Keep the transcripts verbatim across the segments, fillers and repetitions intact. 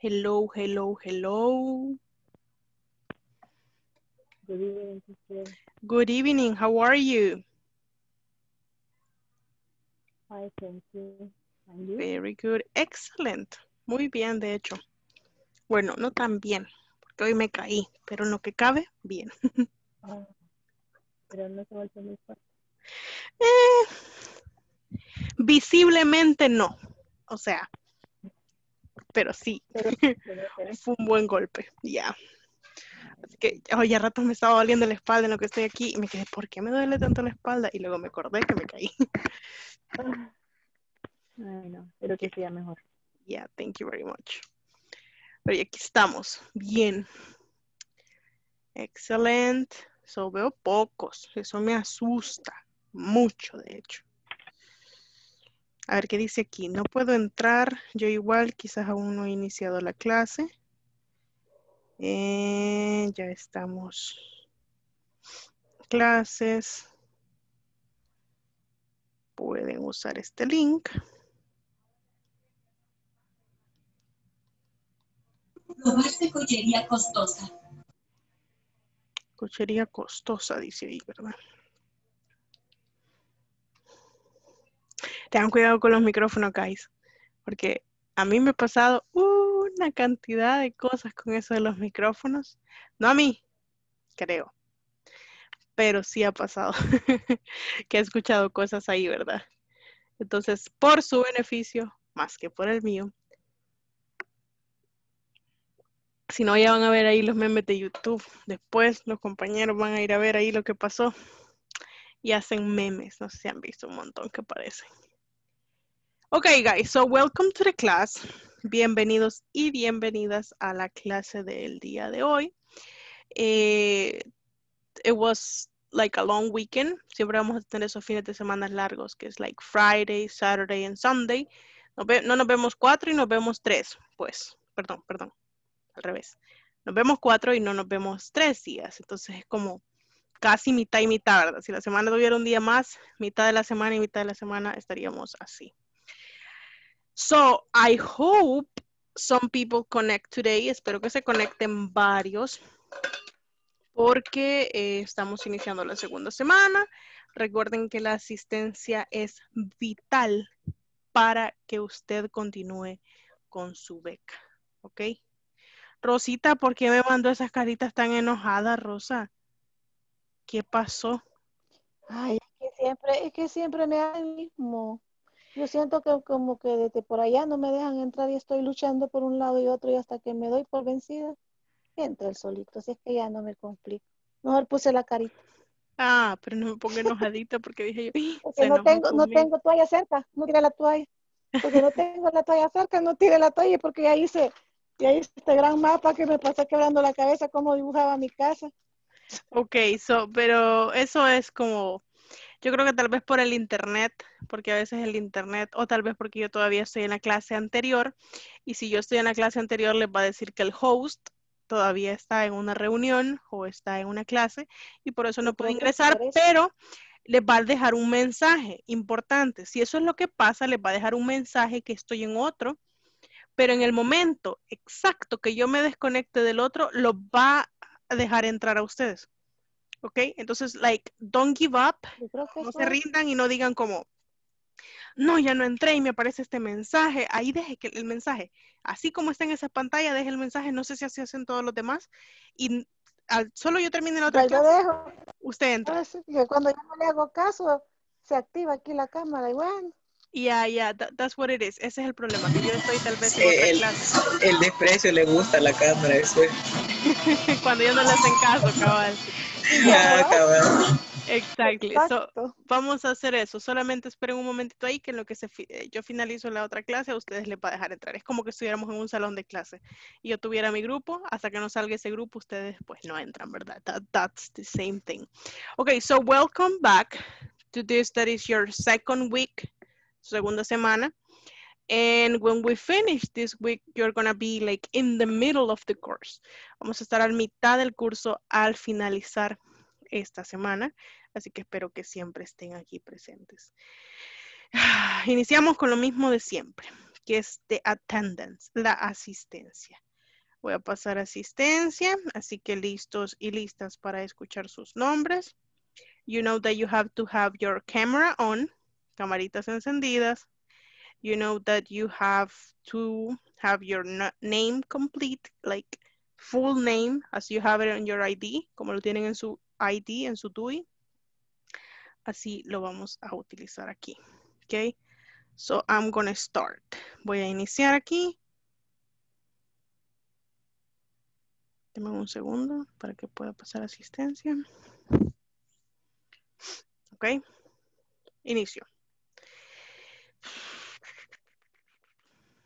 Hello, hello, hello. Good evening, teacher. Good evening. How are you? Hi, thank you. And you? Very good. Excellent. Muy bien, de hecho. Bueno, no tan bien, porque hoy me caí, pero en lo que cabe, bien. Ah, pero no se volvió muy fuerte. Eh, visiblemente no, o sea, pero sí, pero, pero, pero. Fue un buen golpe, ya. Yeah. Así que, oye, a ratos me estaba doliendo la espalda en lo que estoy aquí, y me quedé, ¿por qué me duele tanto la espalda? Y luego me acordé que me caí. Ay, no, pero que sea mejor. Yeah, thank you very much. Pero aquí estamos, bien. Excelente. So, veo pocos, eso me asusta, mucho de hecho. A ver qué dice aquí, no puedo entrar, yo igual, quizás aún no he iniciado la clase. Eh, ya estamos. Clases. Pueden usar este link. Robarse joyería costosa. Cochería costosa, dice ahí, ¿verdad? Tengan cuidado con los micrófonos, guys. Porque a mí me ha pasado una cantidad de cosas con eso de los micrófonos. No a mí, creo. Pero sí ha pasado. Que he escuchado cosas ahí, ¿verdad? Entonces, por su beneficio, más que por el mío. Si no, ya van a ver ahí los memes de YouTube. Después los compañeros van a ir a ver ahí lo que pasó. Y hacen memes. No sé si han visto un montón que aparecen. Ok, guys. So, welcome to the class. Bienvenidos y bienvenidas a la clase del día de hoy. Eh, it was like a long weekend. Siempre vamos a tener esos fines de semana largos. Que es like Friday, Saturday and Sunday. No, no nos vemos cuatro y nos vemos tres. Pues, perdón, perdón. Al revés. Nos vemos cuatro y no nos vemos tres días. Entonces es como casi mitad y mitad, ¿verdad? Si la semana tuviera un día más, mitad de la semana y mitad de la semana estaríamos así. So, I hope some people connect today. Espero que se conecten varios porque eh, estamos iniciando la segunda semana. Recuerden que la asistencia es vital para que usted continúe con su beca. ¿Ok? Rosita, ¿por qué me mandó esas caritas tan enojadas, Rosa? ¿Qué pasó? Ay, es que siempre, es que siempre me da el mismo. Yo siento que como que desde por allá no me dejan entrar y estoy luchando por un lado y otro y hasta que me doy por vencida, entra el solito, así es que ya no me complico. Mejor puse la carita. Ah, pero no me pongo enojadita porque dije yo... Porque no tengo, no tengo toalla cerca, no tire la toalla. Porque no tengo la toalla cerca, no tire la toalla porque ya hice... Y ahí está este gran mapa que me pasa quebrando la cabeza cómo dibujaba mi casa. Ok, so, pero eso es como, yo creo que tal vez por el internet, porque a veces el internet, o tal vez porque yo todavía estoy en la clase anterior, y si yo estoy en la clase anterior les va a decir que el host todavía está en una reunión o está en una clase, y por eso no puede ingresar, pero... les va a dejar un mensaje importante. Si eso es lo que pasa, les va a dejar un mensaje que estoy en otro, pero en el momento exacto que yo me desconecte del otro, lo va a dejar entrar a ustedes. ¿Ok? Entonces, like, don't give up. No se rindan y no digan como, no, ya no entré y me aparece este mensaje. Ahí deje que el mensaje, así como está en esa pantalla, deje el mensaje. No sé si así hacen todos los demás. Y al, solo yo termine la otra clase, lo dejo. Usted entra. Cuando yo no le hago caso, se activa aquí la cámara igual. Yeah, yeah, that, that's what it is. Ese es el problema, que yo estoy tal vez sí, en otra el, clase. El desprecio le gusta a la cámara, eso es. Cuando ellos no le hacen caso, cabal. Yeah, yeah, cabal. Exactly. So, vamos a hacer eso. Solamente esperen un momentito ahí que en lo que se fi yo finalizo la otra clase, a ustedes les va a dejar entrar. Es como que estuviéramos en un salón de clase y yo tuviera mi grupo, hasta que no salga ese grupo, ustedes pues no entran, ¿verdad? That, that's the same thing. Okay, so welcome back to this that is your second week. Segunda semana. And when we finish this week, you're going to be like in the middle of the course. Vamos a estar a mitad del curso al finalizar esta semana. Así que espero que siempre estén aquí presentes. Iniciamos con lo mismo de siempre. que es the attendance, la asistencia. Voy a pasar asistencia, así que listos y listas para escuchar sus nombres. You know that you have to have your camera on, camaritas encendidas. You know that you have to have your name complete, like full name, as you have it on your I D, como lo tienen en su I D, en su D U I. Así lo vamos a utilizar aquí, okay? So I'm gonna start. Voy a iniciar aquí. Deme un segundo para que pueda pasar asistencia. Ok, inicio.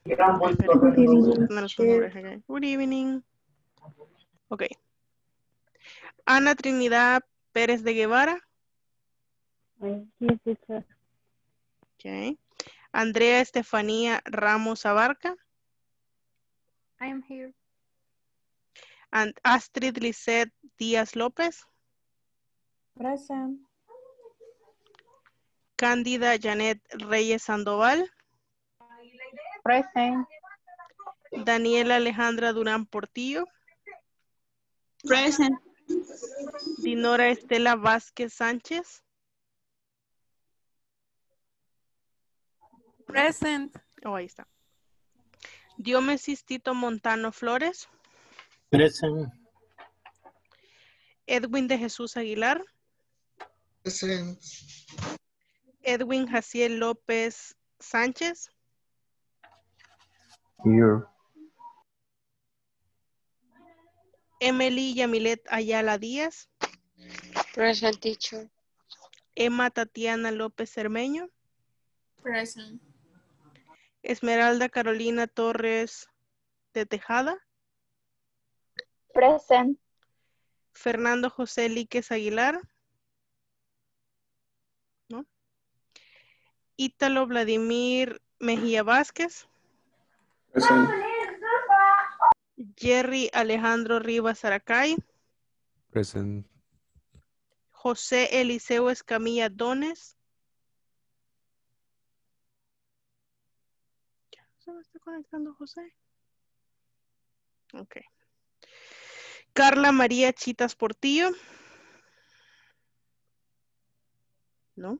Good evening. Ok. Ana Trinidad Pérez de Guevara. Ok. Andrea Estefanía Ramos Abarca. I am here. And Astrid Lizette Díaz López. Present. Cándida Janet Reyes Sandoval. Present. Daniela Alejandra Durán Portillo. Present. Dinora Estela Vázquez Sánchez. Present. Oh, ahí está. Diomesistito Montano Flores. Present. Edwin de Jesús Aguilar. Present. Edwin Jaciel López Sánchez. Here. Emily Yamilet Ayala Díaz. Present, teacher. Emma Tatiana López Cermeño. Present. Esmeralda Carolina Torres de Tejada. Present. Fernando José Líquez Aguilar. ¿No? Ítalo Vladimir Mejía Vázquez. Present. Jerry Alejandro Rivas Aracay. Present. José Eliseo Escamilla Dones. ¿Ya se me está conectando José? Ok. Carla María Chitas Portillo. ¿No?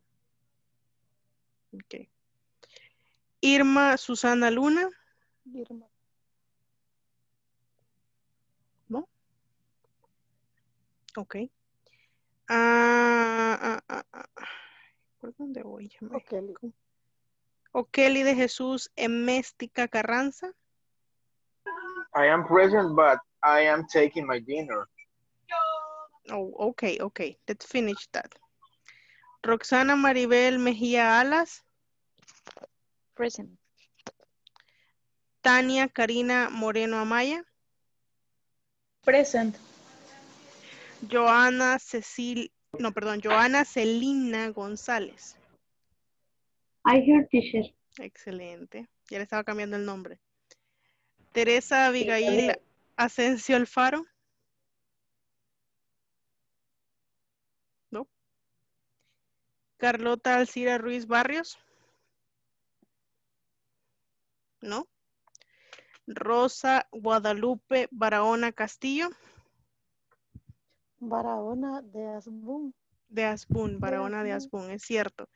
Ok. Irma Susana Luna. Irma. ¿No? Ok. Ah, ah, ah, ah. ¿Por dónde voy? Okeli. Okeli de Jesús Méstica Carranza. I am present, but I am taking my dinner. Oh, okay, okay. Let's finish that. Roxana Maribel Mejía Alas. Present. Tania Karina Moreno Amaya. Present. Joana Cecil, no, perdón, Joana Celina González. I hear teacher. Excelente. Ya le estaba cambiando el nombre. Teresa Abigail Asencio Alfaro. No. Carlota Alcira Ruiz Barrios. No. Rosa Guadalupe Barahona Castillo. Barahona de Hasbún. De Hasbún, Barahona de Hasbún, es cierto.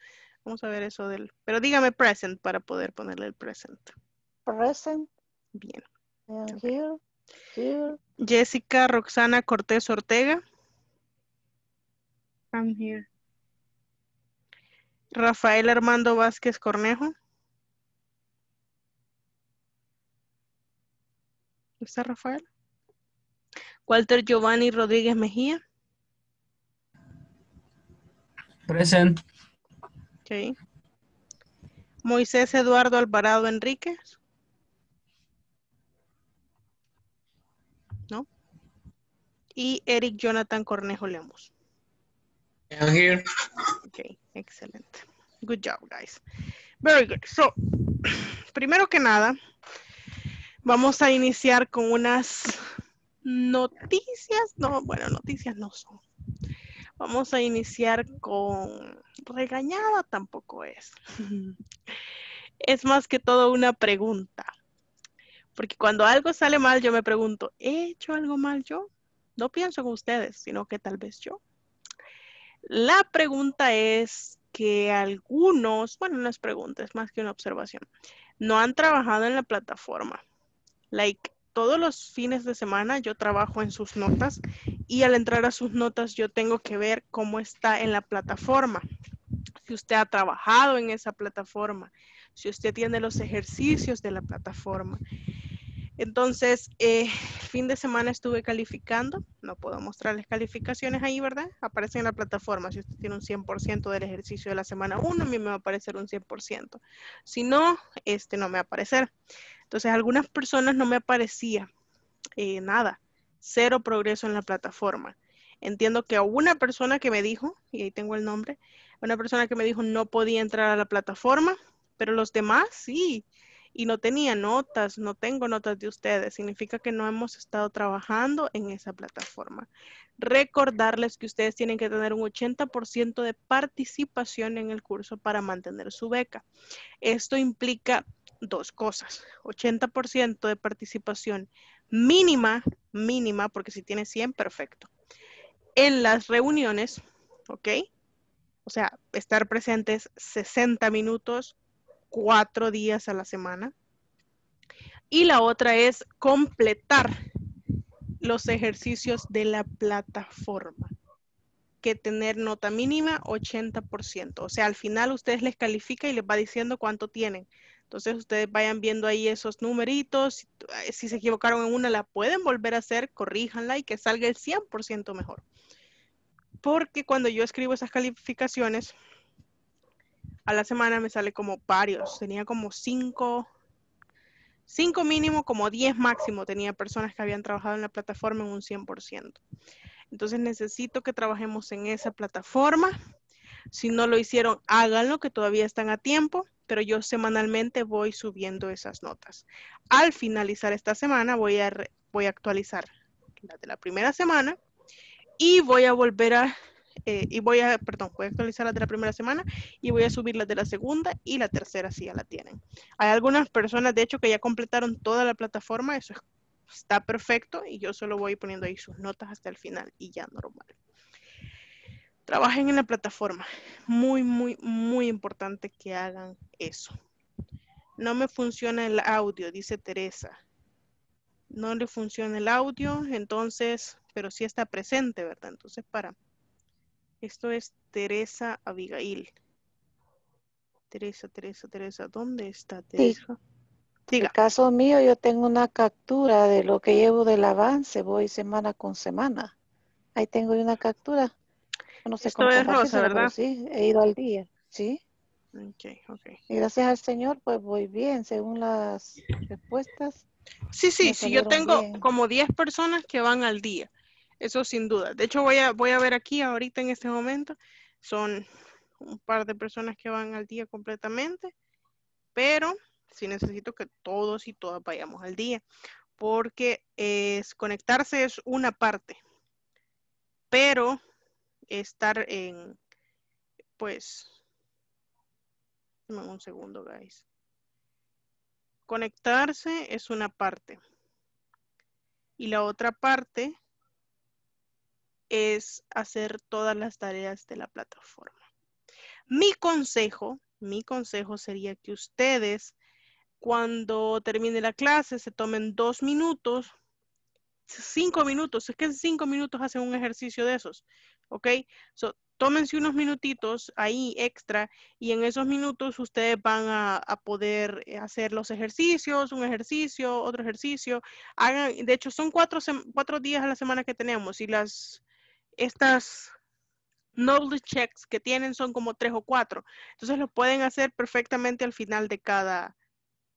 Vamos a ver eso del... Pero dígame present para poder ponerle el present. Present. Bien. Okay. Here, here. Jessica Roxana Cortés Ortega. I'm here. Rafael Armando Vázquez Cornejo. ¿Está Rafael? Walter Giovanni Rodríguez Mejía. Present. Ok. Moisés Eduardo Alvarado Enríquez. No. Y Eric Jonathan Cornejo Lemos. I'm here. Ok, excelente. Good job, guys. Very good. So, primero que nada... Vamos a iniciar con unas noticias. No, bueno, noticias no son. Vamos a iniciar con... Regañada tampoco es. es más que todo una pregunta. Porque cuando algo sale mal, yo me pregunto, ¿he hecho algo mal yo? No pienso en ustedes, sino que tal vez yo. La pregunta es que algunos, bueno, no es pregunta, es más que una observación, no han trabajado en la plataforma. Like, todos los fines de semana yo trabajo en sus notas y al entrar a sus notas yo tengo que ver cómo está en la plataforma. Si usted ha trabajado en esa plataforma, si usted tiene los ejercicios de la plataforma. Entonces, eh, el fin de semana estuve calificando. No puedo mostrarles calificaciones ahí, ¿verdad? Aparece en la plataforma. Si usted tiene un cien por ciento del ejercicio de la semana uno, a mí me va a aparecer un cien por ciento. Si no, este no me va a aparecer. Entonces, a algunas personas no me aparecía eh, nada. Cero progreso en la plataforma. Entiendo que a una persona que me dijo, y ahí tengo el nombre, una persona que me dijo no podía entrar a la plataforma, pero los demás sí. Y no tenía notas, no tengo notas de ustedes. Significa que no hemos estado trabajando en esa plataforma. Recordarles que ustedes tienen que tener un ochenta por ciento de participación en el curso para mantener su beca. Esto implica dos cosas. ochenta por ciento de participación mínima, mínima, porque si tiene cien, perfecto. En las reuniones, ¿ok? O sea, estar presentes sesenta minutos, cuatro días a la semana. Y la otra es completar los ejercicios de la plataforma. Que tener nota mínima ochenta por ciento. O sea, al final ustedes les califica y les va diciendo cuánto tienen. Entonces ustedes vayan viendo ahí esos numeritos. Si, si se equivocaron en una, la pueden volver a hacer, corríjanla y que salga el cien por ciento mejor. Porque cuando yo escribo esas calificaciones a la semana me sale como varios, tenía como cinco, cinco mínimo, como diez máximo, tenía personas que habían trabajado en la plataforma en un cien por ciento. Entonces necesito que trabajemos en esa plataforma. Si no lo hicieron, háganlo, que todavía están a tiempo, pero yo semanalmente voy subiendo esas notas. Al finalizar esta semana voy a, re, voy a actualizar la de la primera semana y voy a volver a Eh, y voy a, perdón, voy a actualizar las de la primera semana y voy a subir las de la segunda y la tercera si ya la tienen. Hay algunas personas, de hecho, que ya completaron toda la plataforma, eso es, está perfecto y yo solo voy poniendo ahí sus notas hasta el final y ya normal. Trabajen en la plataforma. Muy, muy, muy importante que hagan eso. No me funciona el audio, dice Teresa. No le funciona el audio, entonces, pero sí está presente, ¿verdad? Entonces, para... Esto es Teresa Abigail. Teresa, Teresa, Teresa, ¿dónde está Teresa? Sí. En el caso mío, yo tengo una captura de lo que llevo del avance, voy semana con semana. Ahí tengo una captura. No sé cómo es Rosa, ¿verdad? Sí, he ido al día, sí. Okay, okay. Y gracias al Señor, pues voy bien, según las respuestas. Sí, sí, sí, yo tengo bien. Como diez personas que van al día. Eso sin duda. De hecho, voy a, voy a ver aquí ahorita en este momento. Son un par de personas que van al día completamente. Pero sí necesito que todos y todas vayamos al día. Porque es, conectarse es una parte. Pero estar en, pues, un segundo, guys. Conectarse es una parte. Y la otra parte es hacer todas las tareas de la plataforma. Mi consejo, mi consejo sería que ustedes, cuando termine la clase, se tomen dos minutos, cinco minutos, es que en cinco minutos hacen un ejercicio de esos, ¿ok? So, tómense unos minutitos ahí extra y en esos minutos ustedes van a, a poder hacer los ejercicios, un ejercicio, otro ejercicio. Hagan, de hecho, son cuatro, cuatro días a la semana que tenemos y las... Estas knowledge checks que tienen son como tres o cuatro. Entonces lo pueden hacer perfectamente al final de cada,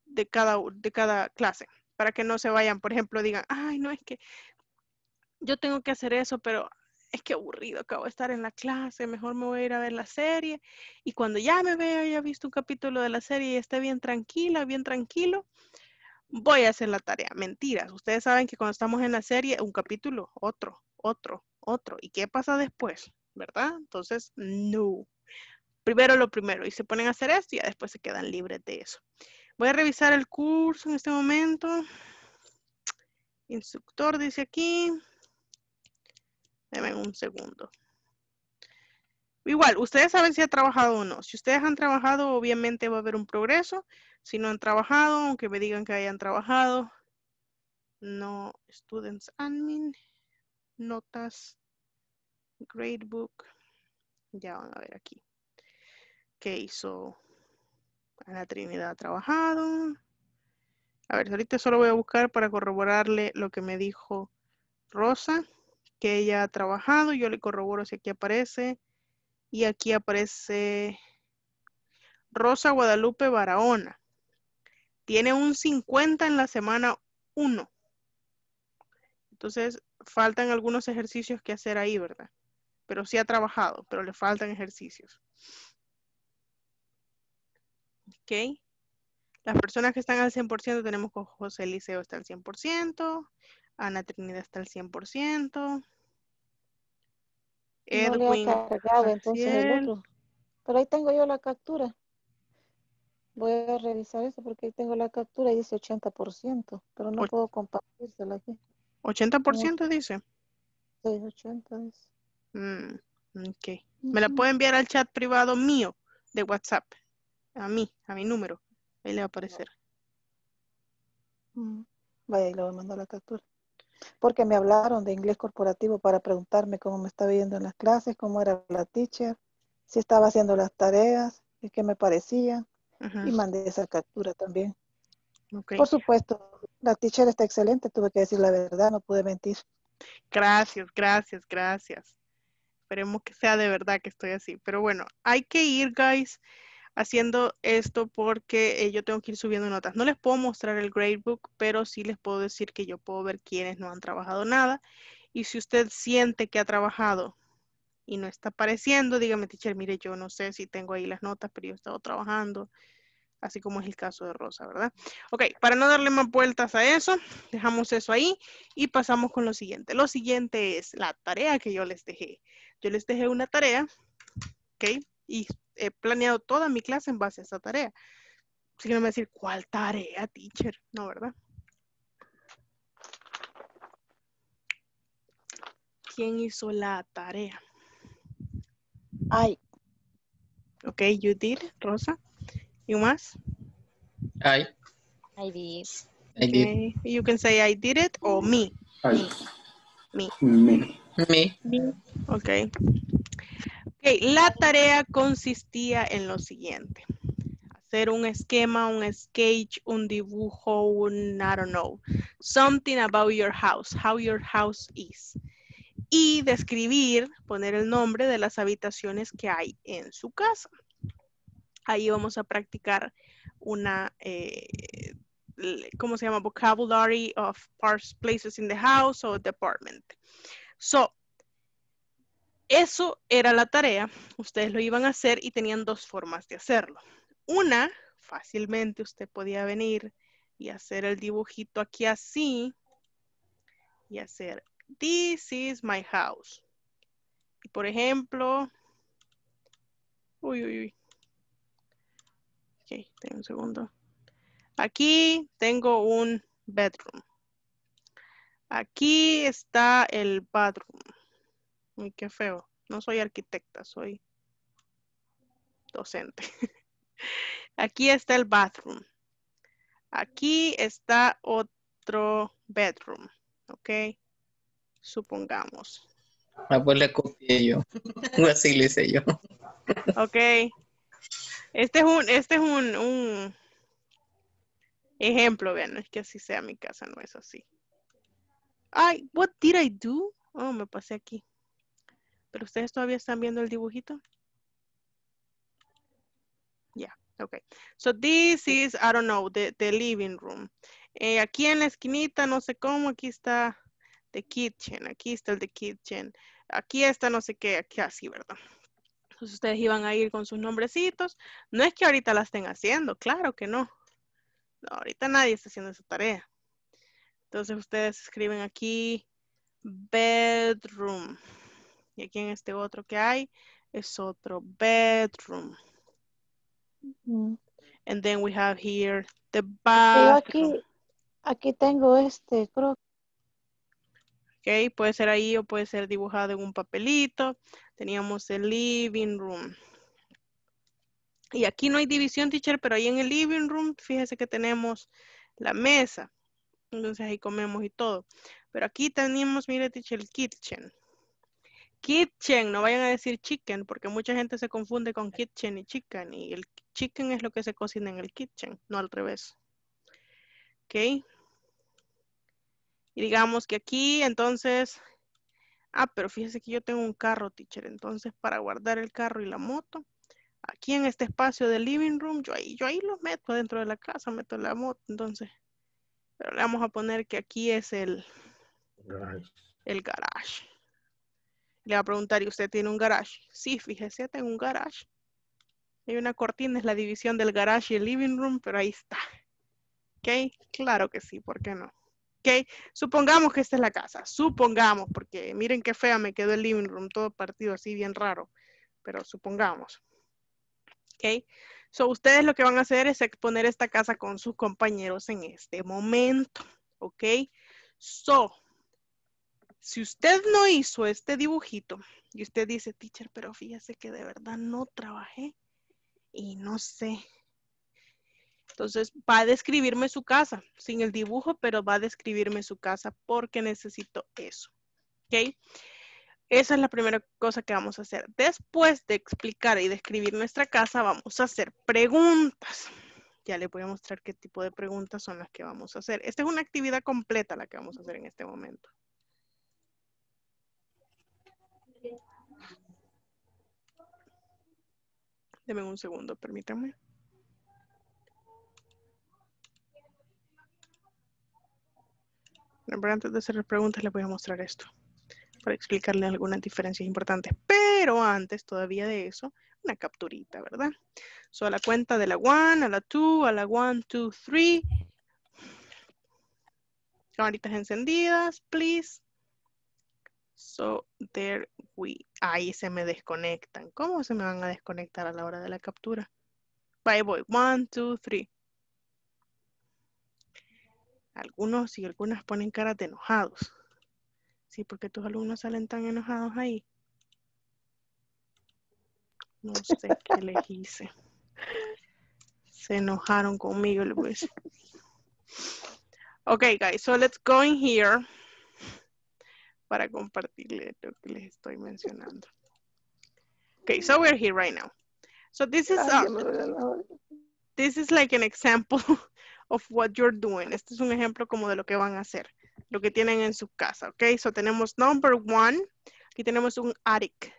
de cada, de cada clase. Para que no se vayan, por ejemplo, digan, ay, no, es que yo tengo que hacer eso, pero es que aburrido, acabo de estar en la clase, mejor me voy a ir a ver la serie. Y cuando ya me vea, ya he visto un capítulo de la serie y esté bien tranquila, bien tranquilo, voy a hacer la tarea. Mentiras, ustedes saben que cuando estamos en la serie, un capítulo, otro, otro. otro. ¿Y qué pasa después? ¿Verdad? Entonces, no. primero lo primero y se ponen a hacer esto y ya después se quedan libres de eso. Voy a revisar el curso en este momento. Instructor dice aquí. Denme un segundo. Igual, ustedes saben si ha trabajado o no. Si ustedes han trabajado, obviamente va a haber un progreso. Si no han trabajado, aunque me digan que hayan trabajado. No, Students Admin. Notas. Gradebook. Ya van a ver aquí. ¿Qué hizo Ana Trinidad? Ha trabajado. A ver, ahorita solo voy a buscar para corroborarle lo que me dijo Rosa, que ella ha trabajado. Yo le corroboro si aquí aparece. Y aquí aparece Rosa Guadalupe Barahona. Tiene un cincuenta en la semana uno. Entonces, faltan algunos ejercicios que hacer ahí, ¿verdad? Pero sí ha trabajado, pero le faltan ejercicios. Ok. Las personas que están al cien por ciento, tenemos con José Eliseo está al cien por ciento. Ana Trinidad está al cien por ciento. Edwin. No le ha cargado, entonces, el otro. Pero ahí tengo yo la captura. Voy a revisar eso porque ahí tengo la captura y dice ochenta por ciento. Pero no o... puedo compartírsela aquí. ¿ochenta por ciento no. dice? Sí, ochenta por ciento dice. Mm, ok. Uh-huh. Me la puede enviar al chat privado mío de WhatsApp. A mí, a mi número. Ahí le va a aparecer. Uh-huh. Vaya, y le voy a mandar la captura. Porque me hablaron de inglés corporativo para preguntarme cómo me estaba yendo en las clases, cómo era la teacher, si estaba haciendo las tareas, y qué me parecía. Ajá. Y mandé esa captura también. Okay. Por supuesto, la teacher está excelente, tuve que decir la verdad, no pude mentir. Gracias, gracias, gracias. Esperemos que sea de verdad que estoy así. Pero bueno, hay que ir, guys, haciendo esto porque eh, yo tengo que ir subiendo notas. No les puedo mostrar el gradebook, pero sí les puedo decir que yo puedo ver quiénes no han trabajado nada. Y si usted siente que ha trabajado y no está apareciendo, dígame, teacher, mire, yo no sé si tengo ahí las notas, pero yo he estado trabajando, así como es el caso de Rosa, ¿verdad? Ok, para no darle más vueltas a eso, dejamos eso ahí y pasamos con lo siguiente. Lo siguiente es la tarea que yo les dejé. Yo les dejé una tarea, ok, y he planeado toda mi clase en base a esa tarea. Si no me va a decir, ¿cuál tarea, teacher? No, ¿verdad? ¿Quién hizo la tarea? I. Ok, you did, Rosa. ¿Y más? I. I did. I did. Okay. You can say I did it or me. I. Me. Me. Me. Me. Ok. Okay, la tarea consistía en lo siguiente. Hacer un esquema, un sketch, un dibujo, un I don't know. Something about your house, how your house is. Y describir, poner el nombre de las habitaciones que hay en su casa. Ahí vamos a practicar una, eh, ¿cómo se llama? Vocabulary of parts, places in the house or department. So, eso era la tarea, ustedes lo iban a hacer y tenían dos formas de hacerlo. Una, fácilmente usted podía venir y hacer el dibujito aquí así y hacer, this is my house. Y por ejemplo, uy, uy, uy. Ok, tengo un segundo. Aquí tengo un bedroom. Aquí está el bathroom. Uy, qué feo. No soy arquitecta, soy docente. Aquí está el bathroom. Aquí está otro bedroom. Ok. Supongamos. Ah, pues le copié yo. O así le hice yo. Ok. Este es un, este es un, un ejemplo, vean, no es que así sea mi casa, no es así. Ay, what did I do? Oh, me pasé aquí. ¿Pero ustedes todavía están viendo el dibujito? Ya, yeah, ok. So this is, I don't know, the, the living room. Eh, aquí en la esquinita, no sé cómo, aquí está the kitchen. Aquí está el the kitchen. Aquí está no sé qué, aquí así, ¿verdad? Entonces ustedes iban a ir con sus nombrecitos. No es que ahorita la estén haciendo, claro que no. No, ahorita nadie está haciendo esa tarea. Entonces ustedes escriben aquí, bedroom. Y aquí en este otro que hay, es otro bedroom. Mm-hmm. And then we have here the bathroom. Yo aquí, aquí tengo este creo. Ok, puede ser ahí o puede ser dibujado en un papelito. Teníamos el living room. Y aquí no hay división, teacher, pero ahí en el living room, fíjese que tenemos la mesa. Entonces ahí comemos y todo. Pero aquí tenemos, mire, teacher, el kitchen. Kitchen, no vayan a decir chicken, porque mucha gente se confunde con kitchen y chicken. Y el chicken es lo que se cocina en el kitchen, no al revés. Ok. Y digamos que aquí, entonces... Ah, pero fíjese que yo tengo un carro, teacher. Entonces, para guardar el carro y la moto, aquí en este espacio del living room, yo ahí, yo ahí los meto dentro de la casa, meto la moto, entonces. Pero le vamos a poner que aquí es el garage. El garage. Le va a preguntar, ¿y usted tiene un garage? Sí, fíjese, tengo un garage. Hay una cortina, es la división del garage y el living room, pero ahí está. ¿Ok? Claro que sí, ¿por qué no? ¿Ok? Supongamos que esta es la casa. Supongamos, porque miren qué fea me quedó el living room, todo partido así bien raro. Pero supongamos. ¿Ok? So, ustedes lo que van a hacer es exponer esta casa con sus compañeros en este momento. ¿Ok? So, si usted no hizo este dibujito y usted dice, teacher, pero fíjese que de verdad no trabajé y no sé. Entonces, va a describirme su casa, sin el dibujo, pero va a describirme su casa porque necesito eso. ¿Ok? Esa es la primera cosa que vamos a hacer. Después de explicar y describir nuestra casa, vamos a hacer preguntas. Ya les voy a mostrar qué tipo de preguntas son las que vamos a hacer. Esta es una actividad completa la que vamos a hacer en este momento. Denme un segundo, permítanme. Pero antes de hacer las preguntas, les voy a mostrar esto, para explicarle algunas diferencias importantes. Pero antes todavía de eso, una capturita, ¿verdad? So, a la cuenta de la one, a la two, a la one, two, three. Camaritas encendidas, please. So, there we... Ahí se me desconectan. ¿Cómo se me van a desconectar a la hora de la captura? Bye, boy. One, two, three. Algunos y algunas ponen caras de enojados. Sí, porque tus alumnos salen tan enojados ahí. No sé qué les hice. Se enojaron conmigo, Luis. Ok, guys, so let's go in here para compartirles lo que les estoy mencionando. Ok, so we're here right now. So this is uh, this is like an example of what you're doing. Este es un ejemplo como de lo que van a hacer, lo que tienen en su casa, ¿ok? So tenemos number one, aquí tenemos un attic,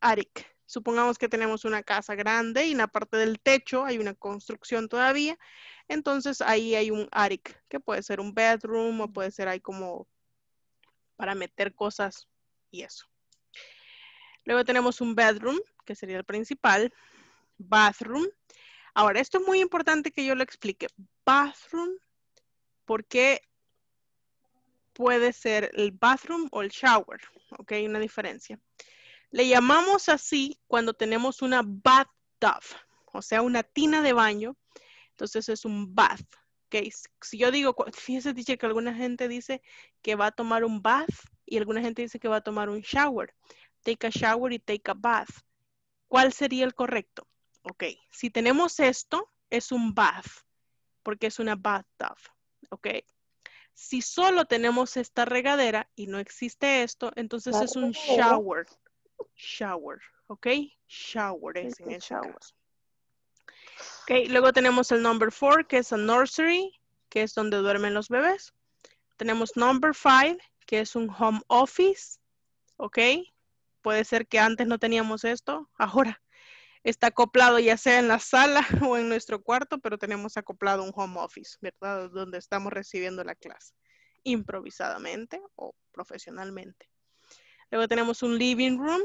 attic. Supongamos que tenemos una casa grande y en la parte del techo hay una construcción todavía, entonces ahí hay un attic, que puede ser un bedroom o puede ser ahí como para meter cosas y eso. Luego tenemos un bedroom, que sería el principal, bathroom. Ahora, esto es muy importante que yo lo explique. Bathroom, ¿por qué? Puede ser el bathroom o el shower. Ok, hay una diferencia. Le llamamos así cuando tenemos una bathtub, o sea, una tina de baño. Entonces es un bath. Ok, si yo digo, fíjese, teacher, que alguna gente dice que va a tomar un bath y alguna gente dice que va a tomar un shower. Take a shower y take a bath. ¿Cuál sería el correcto? Ok, si tenemos esto, es un bath, porque es una bathtub. Ok. Si solo tenemos esta regadera y no existe esto, entonces es un shower. Shower, ¿ok? Shower es en el shower. Ok, luego tenemos el number four, que es un nursery, que es donde duermen los bebés. Tenemos number five, que es un home office, ¿ok? Puede ser que antes no teníamos esto, ahora está acoplado ya sea en la sala o en nuestro cuarto, pero tenemos acoplado un home office, ¿verdad? Donde estamos recibiendo la clase, improvisadamente o profesionalmente. Luego tenemos un living room,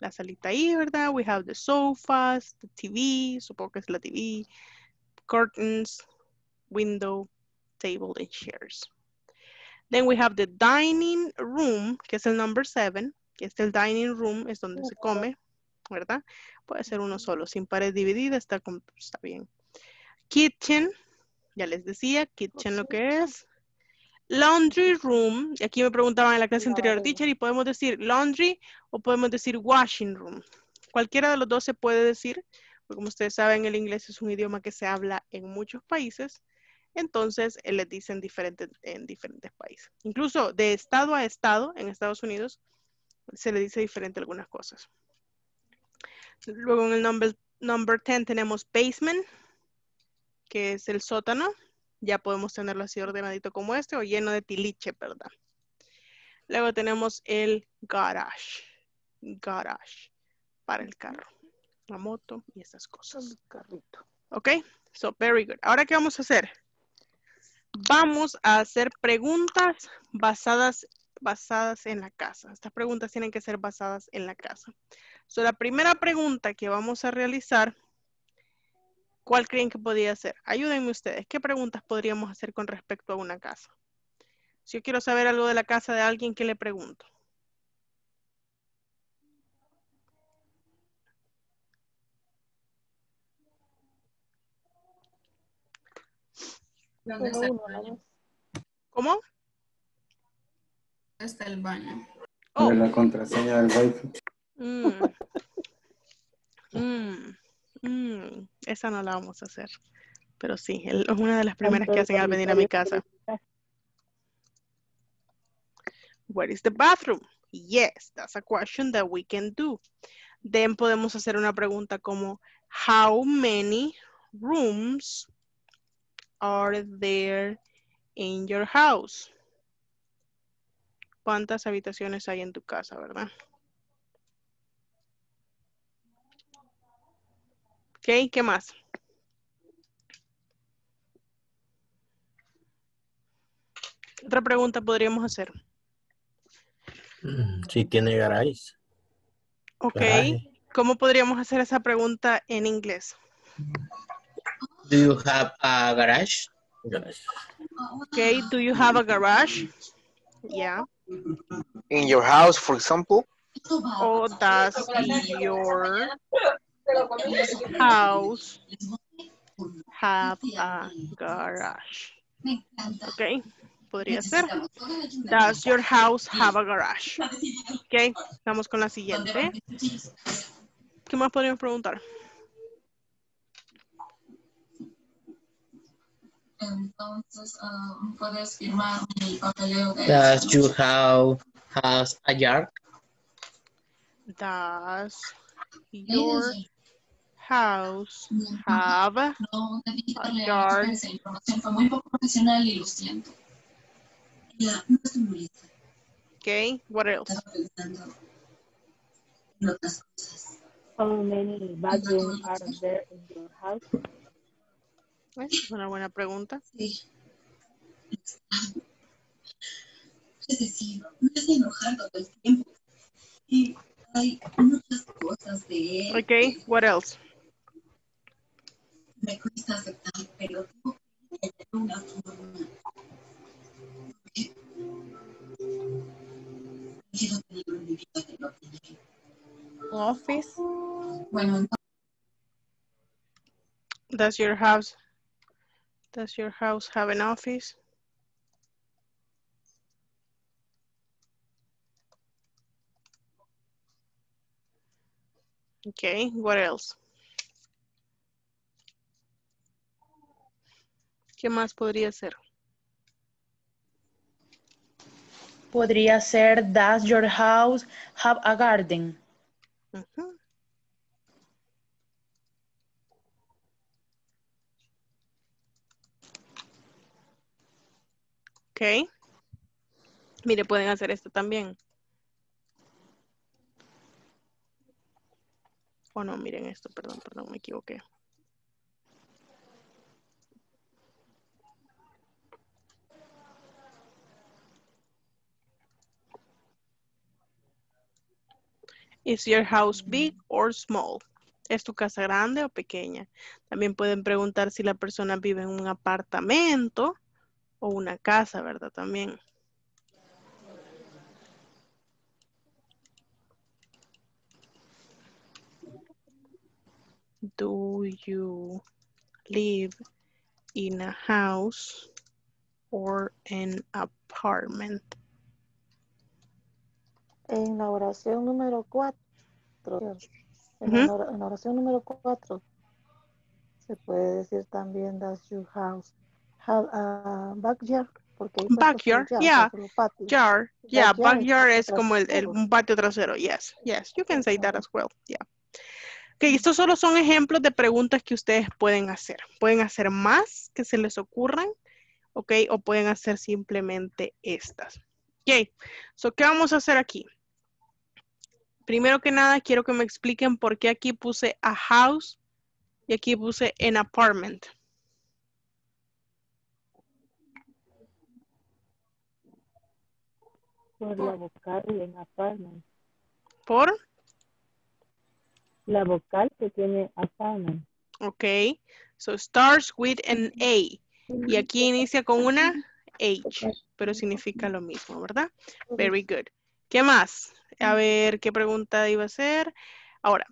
la salita ahí, ¿verdad? We have the sofas, the T V, supongo que es la T V, curtains, window, table and chairs. Then we have the dining room, que es el number seven, que es el dining room, es donde se come. ¿verdad? Puede ser uno solo, sin pares divididas, está, con, está bien. Kitchen, ya les decía, kitchen lo que es. Laundry room, aquí me preguntaban en la clase anterior, teacher, y podemos decir laundry o podemos decir washing room. Cualquiera de los dos se puede decir, porque como ustedes saben, el inglés es un idioma que se habla en muchos países. Entonces, les dicen diferente, en diferentes países. Incluso de estado a estado, en Estados Unidos, se le dice diferente algunas cosas. Luego en el number, number ten tenemos basement, que es el sótano. Ya podemos tenerlo así ordenadito como este, o lleno de tiliche, ¿verdad? Luego tenemos el garage. Garage, para el carro, la moto y esas cosas. El carrito. Ok, so very good. Ahora, ¿qué vamos a hacer? Vamos a hacer preguntas basadas, basadas en la casa. Estas preguntas tienen que ser basadas en la casa. So, la primera pregunta que vamos a realizar, ¿cuál creen que podría ser? Ayúdenme ustedes. ¿Qué preguntas podríamos hacer con respecto a una casa? Si yo quiero saber algo de la casa de alguien, ¿qué le pregunto? ¿Dónde está el baño? ¿Cómo? ¿Dónde está el baño? Oh. La contraseña del wifi. Mm. Mm. Mm. Esa no la vamos a hacer. Pero sí, es una de las primeras que hacen al venir a mi casa. Where is the bathroom? Yes, that's a question that we can do. Then podemos hacer una pregunta como how many rooms are there in your house? ¿Cuántas habitaciones hay en tu casa, verdad? Ok, ¿qué más? Otra pregunta podríamos hacer. Si tiene garage. Ok, garage. ¿Cómo podríamos hacer esa pregunta en inglés? Do you have a garage? Garage. Okay, do you have a garage? Yeah. In your house, for example? Oh, does your house have a garage? Okay, podría ser. Does your house have a garage? Okay, vamos con la siguiente. ¿Qué más podríamos preguntar? Entonces, um, ¿puedes firmar mi papeleo de... Does you have has a yard? Does your house have a yard? Esa información fue muy poco profesional y lo siento. Ya, no estoy muy lista. Okay, what else? Estaba pensando en otras cosas. How many bathrooms are there in your house? Es una buena pregunta. Sí. Es decir, me estoy enojando todo el tiempo. Y hay muchas cosas de él. Ok, what else? Me cuesta aceptar, pero tengo que tener una forma. Porque quiero tener un librito que lo tiene. Office. Bueno, no. Does your house... Does your house have an office? Okay, what else? ¿Qué más podría ser? Podría ser, does your house have a garden? Uh-huh. Ok. Mire, pueden hacer esto también. Oh, no, miren esto, perdón, perdón, me equivoqué. Is your house big or small? ¿Es tu casa grande o pequeña? También pueden preguntar si la persona vive en un apartamento o una casa, ¿verdad? También. Do you live in a house or an apartment? En la oración número cuatro. En la uh-huh. oración número cuatro. Se puede decir también, does your house have a backyard? Porque backyard, backyard, yeah. Yard, yeah, backyard, backyard es trasero. Como el, el, un patio trasero. Yes, yes, you can say that as well. Yeah. Ok, estos solo son ejemplos de preguntas que ustedes pueden hacer. Pueden hacer más que se les ocurran, ok, o pueden hacer simplemente estas. Ok, so, ¿qué vamos a hacer aquí? Primero que nada, quiero que me expliquen por qué aquí puse a house y aquí puse an apartment. Por la vocal en apartment. ¿Por? La vocal que tiene apartment. Ok. So starts with an A. Y aquí inicia con una H. Pero significa lo mismo, ¿verdad? Very good. ¿Qué más? A ver, ¿qué pregunta iba a hacer? Ahora,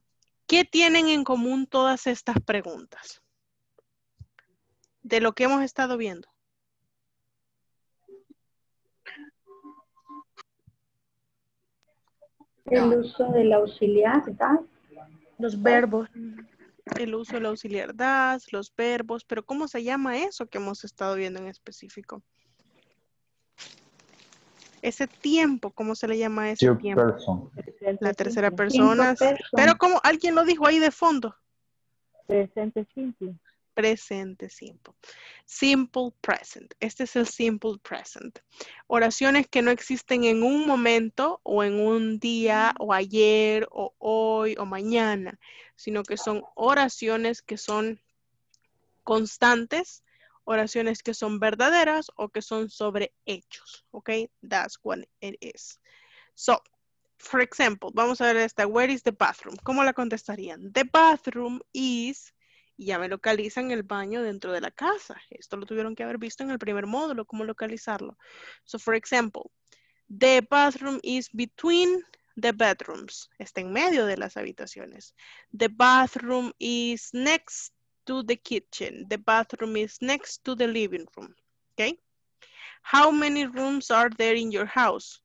¿qué tienen en común todas estas preguntas? De lo que hemos estado viendo. El uso del auxiliar, ¿verdad? Los verbos. El uso del auxiliar, das, los verbos. Pero ¿cómo se llama eso que hemos estado viendo en específico? Ese tiempo, ¿cómo se le llama a ese Your tiempo? Person. La tercera persona. Pero como alguien lo dijo ahí de fondo. Presente simple. Presente simple. Simple present. Este es el simple present. Oraciones que no existen en un momento o en un día o ayer o hoy o mañana, sino que son oraciones que son constantes. Oraciones que son verdaderas o que son sobre hechos. Ok, that's what it is. So, for example, vamos a ver esta. Where is the bathroom? ¿Cómo la contestarían? The bathroom is, y ya me localizan el baño dentro de la casa. Esto lo tuvieron que haber visto en el primer módulo, cómo localizarlo. So, for example, the bathroom is between the bedrooms. Está en medio de las habitaciones. The bathroom is next to the kitchen. The bathroom is next to the living room. Okay. How many rooms are there in your house?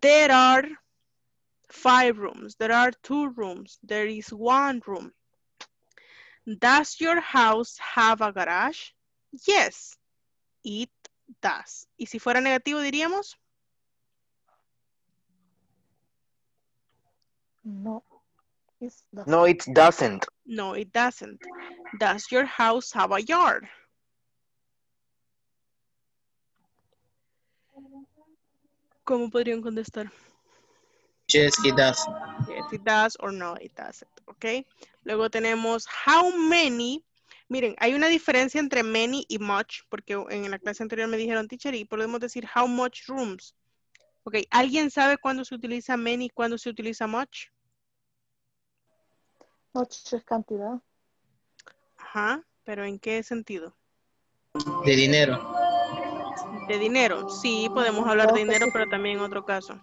There are five rooms. There are two rooms. There is one room. Does your house have a garage? Yes, it does. Y si fuera negativo diríamos? No. It's no, it doesn't. No, it doesn't. Does your house have a yard? ¿Cómo podrían contestar? Yes, it does. Yes, it does or no, it doesn't. Ok. Luego tenemos how many. Miren, hay una diferencia entre many y much, porque en la clase anterior me dijeron, teacher, y podemos decir how much rooms. Ok. ¿Alguien sabe cuándo se utiliza many y cuándo se utiliza much? Much es cantidad. Ajá, pero ¿en qué sentido? De dinero. De dinero, sí, podemos hablar de dinero, pero también en otro caso.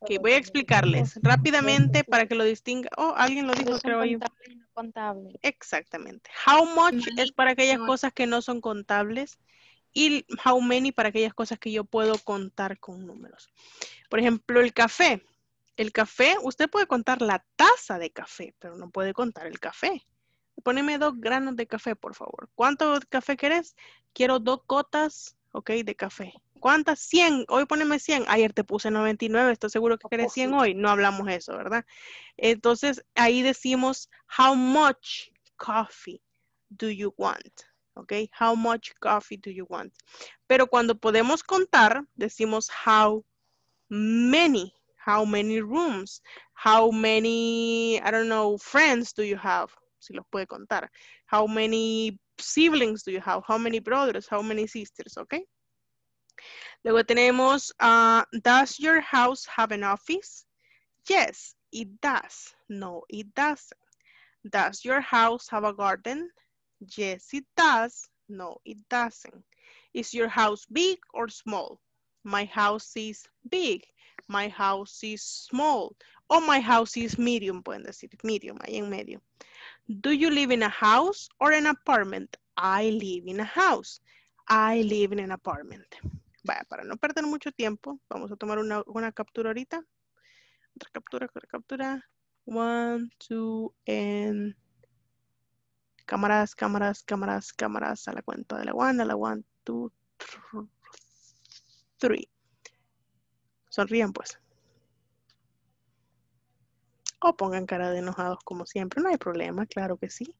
Ok, voy a explicarles rápidamente para que lo distinga. Oh, alguien lo dijo, creo yo. Contable y no contable. Exactamente. How much es para aquellas cosas que no son contables y how many para aquellas cosas que yo puedo contar con números. Por ejemplo, el café. El café, usted puede contar la taza de café, pero no puede contar el café. Póneme dos granos de café, por favor. ¿Cuánto café querés? Quiero dos gotas, ok, de café. ¿Cuántas? cien. Hoy poneme cien. Ayer te puse noventa y nueve. ¿Estás seguro que querés cien hoy? No hablamos eso, ¿verdad? Entonces, ahí decimos, how much coffee do you want? Ok, how much coffee do you want? Pero cuando podemos contar, decimos how many. How many rooms? How many, I don't know, friends do you have? Si los puede contar. How many siblings do you have? How many brothers? How many sisters? Okay. Luego tenemos, uh, does your house have an office? Yes, it does. No, it doesn't. Does your house have a garden? Yes, it does. No, it doesn't. Is your house big or small? My house is big. my house is small. O my house is medium, pueden decir medium, ahí en medio. Do you live in a house or an apartment? I live in a house. I live in an apartment. Vaya, para no perder mucho tiempo, vamos a tomar una, una captura ahorita. Otra captura, otra captura. One, two, and... Cámaras, cámaras, cámaras, cámaras. A la cuenta de la one, a la one, two, three. Sonrían, pues. O pongan cara de enojados como siempre. No hay problema, claro que sí.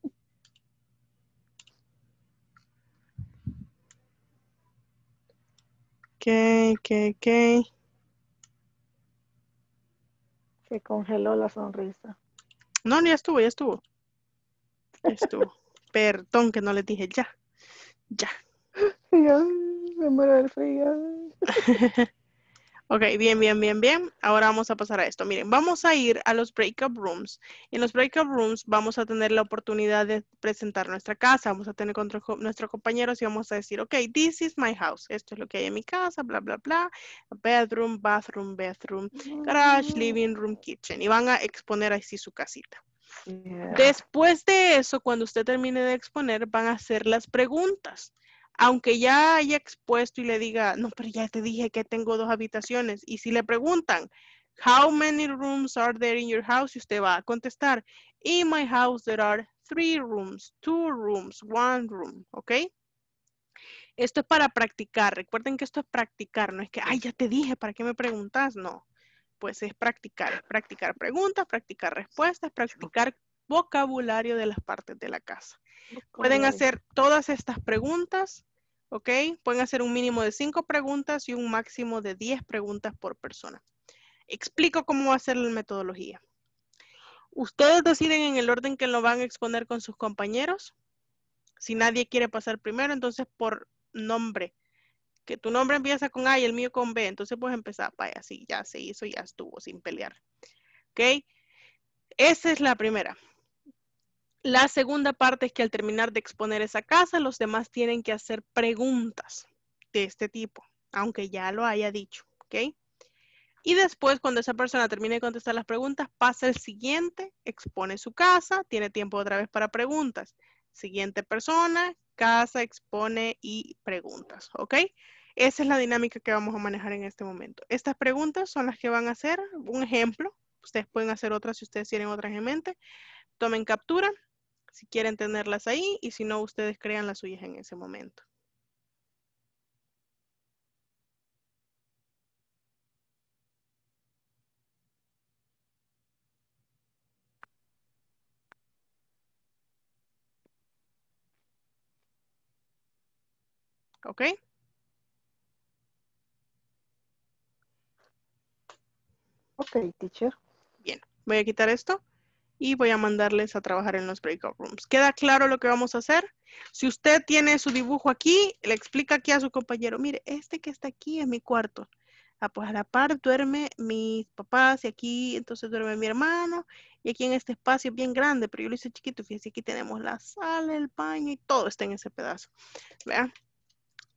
¿Qué, qué, qué? Se congeló la sonrisa. No, ya estuvo, ya estuvo. Ya estuvo. Perdón que no les dije ya. Ya. Yo me muero del frío. Ok, bien, bien, bien, bien. Ahora vamos a pasar a esto. Miren, vamos a ir a los breakout rooms. En los breakout rooms vamos a tener la oportunidad de presentar nuestra casa. Vamos a tener con nuestros compañeros y vamos a decir, ok, this is my house. Esto es lo que hay en mi casa, bla, bla, bla. Bedroom, bathroom, bedroom, garage, living room, kitchen. Y van a exponer así su casita. Yeah. Después de eso, cuando usted termine de exponer, van a hacer las preguntas. Aunque ya haya expuesto y le diga, no, pero ya te dije que tengo dos habitaciones. Y si le preguntan, how many rooms are there in your house? Y usted va a contestar, in my house there are three rooms, two rooms, one room. ¿Ok? Esto es para practicar. Recuerden que esto es practicar. No es que, ay, ya te dije, ¿para qué me preguntas? No. Pues es practicar. Practicar preguntas, practicar respuestas, practicar vocabulario de las partes de la casa. Pueden hacer todas estas preguntas. ¿Ok? Pueden hacer un mínimo de cinco preguntas y un máximo de diez preguntas por persona. Explico cómo va a ser la metodología. Ustedes deciden en el orden que lo van a exponer con sus compañeros. Si nadie quiere pasar primero, entonces por nombre. Que tu nombre empieza con A y el mío con B. Entonces pues empezar. Vaya, sí, ya se hizo, ya estuvo, sin pelear. ¿Ok? Esa es la primera. La segunda parte es que al terminar de exponer esa casa, los demás tienen que hacer preguntas de este tipo, aunque ya lo haya dicho, ¿ok? Y después, cuando esa persona termine de contestar las preguntas, pasa el siguiente, expone su casa, tiene tiempo otra vez para preguntas. Siguiente persona, casa, expone y preguntas, ¿ok? Esa es la dinámica que vamos a manejar en este momento. Estas preguntas son las que van a hacer, un ejemplo, ustedes pueden hacer otras si ustedes tienen otras en mente. Tomen captura. Si quieren tenerlas ahí y si no, ustedes crean las suyas en ese momento. ¿Ok? Ok, teacher. Bien, voy a quitar esto. Y voy a mandarles a trabajar en los breakout rooms. ¿Queda claro lo que vamos a hacer? Si usted tiene su dibujo aquí, le explica aquí a su compañero, mire, este que está aquí es mi cuarto. Ah, pues a la par duerme mis papás y aquí entonces duerme mi hermano. Y aquí en este espacio es bien grande, pero yo lo hice chiquito. Fíjense, aquí tenemos la sala, el baño y todo está en ese pedazo. ¿Vean?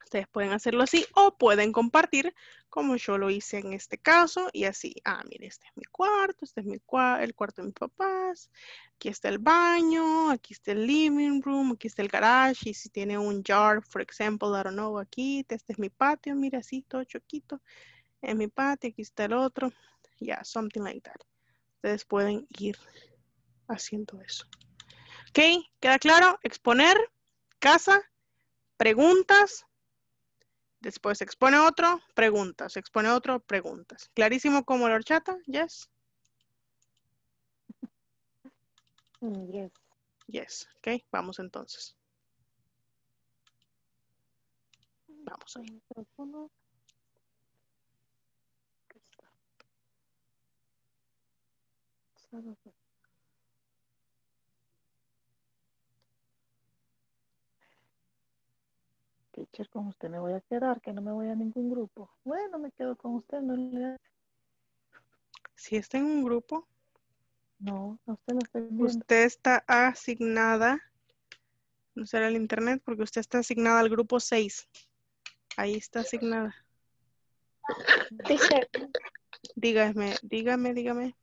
Ustedes pueden hacerlo así o pueden compartir como yo lo hice en este caso y así. Ah, mire, este es mi cuarto, este es mi cua el cuarto de mis papás. Aquí está el baño, aquí está el living room, aquí está el garage. Y si tiene un yard, por ejemplo, I don't know, aquí. Este es mi patio, mire así, todo choquito. En mi patio, aquí está el otro. Yeah, something like that. Ustedes pueden ir haciendo eso. ¿Ok? ¿Queda claro? Exponer, casa, preguntas. Después se expone otro, preguntas. Se expone otro, preguntas. ¿Clarísimo como la horchata? Yes. Yes. Yes. Ok, vamos entonces. Vamos ahí. Teacher, con usted me voy a quedar, que no me voy a ningún grupo. Bueno, me quedo con usted, no le... Si está en un grupo. No, no usted lo está viendo. Usted está asignada, no será el internet, porque usted está asignada al grupo seis. Ahí está asignada. Teacher, Dígame, dígame, dígame.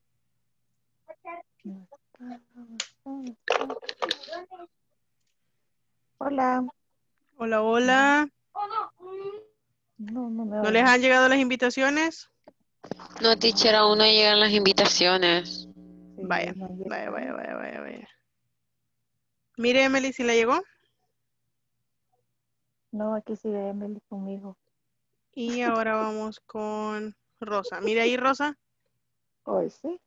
Hola. Hola, hola. No, no, me ¿No les han llegado las invitaciones? No, teacher, aún no llegan las invitaciones. Vaya, vaya, vaya, vaya, vaya, vaya. Mire, Emily, ¿sí la llegó? No, aquí sigue Emily conmigo. Y ahora vamos con Rosa. Mire ahí, Rosa. Hoy sí.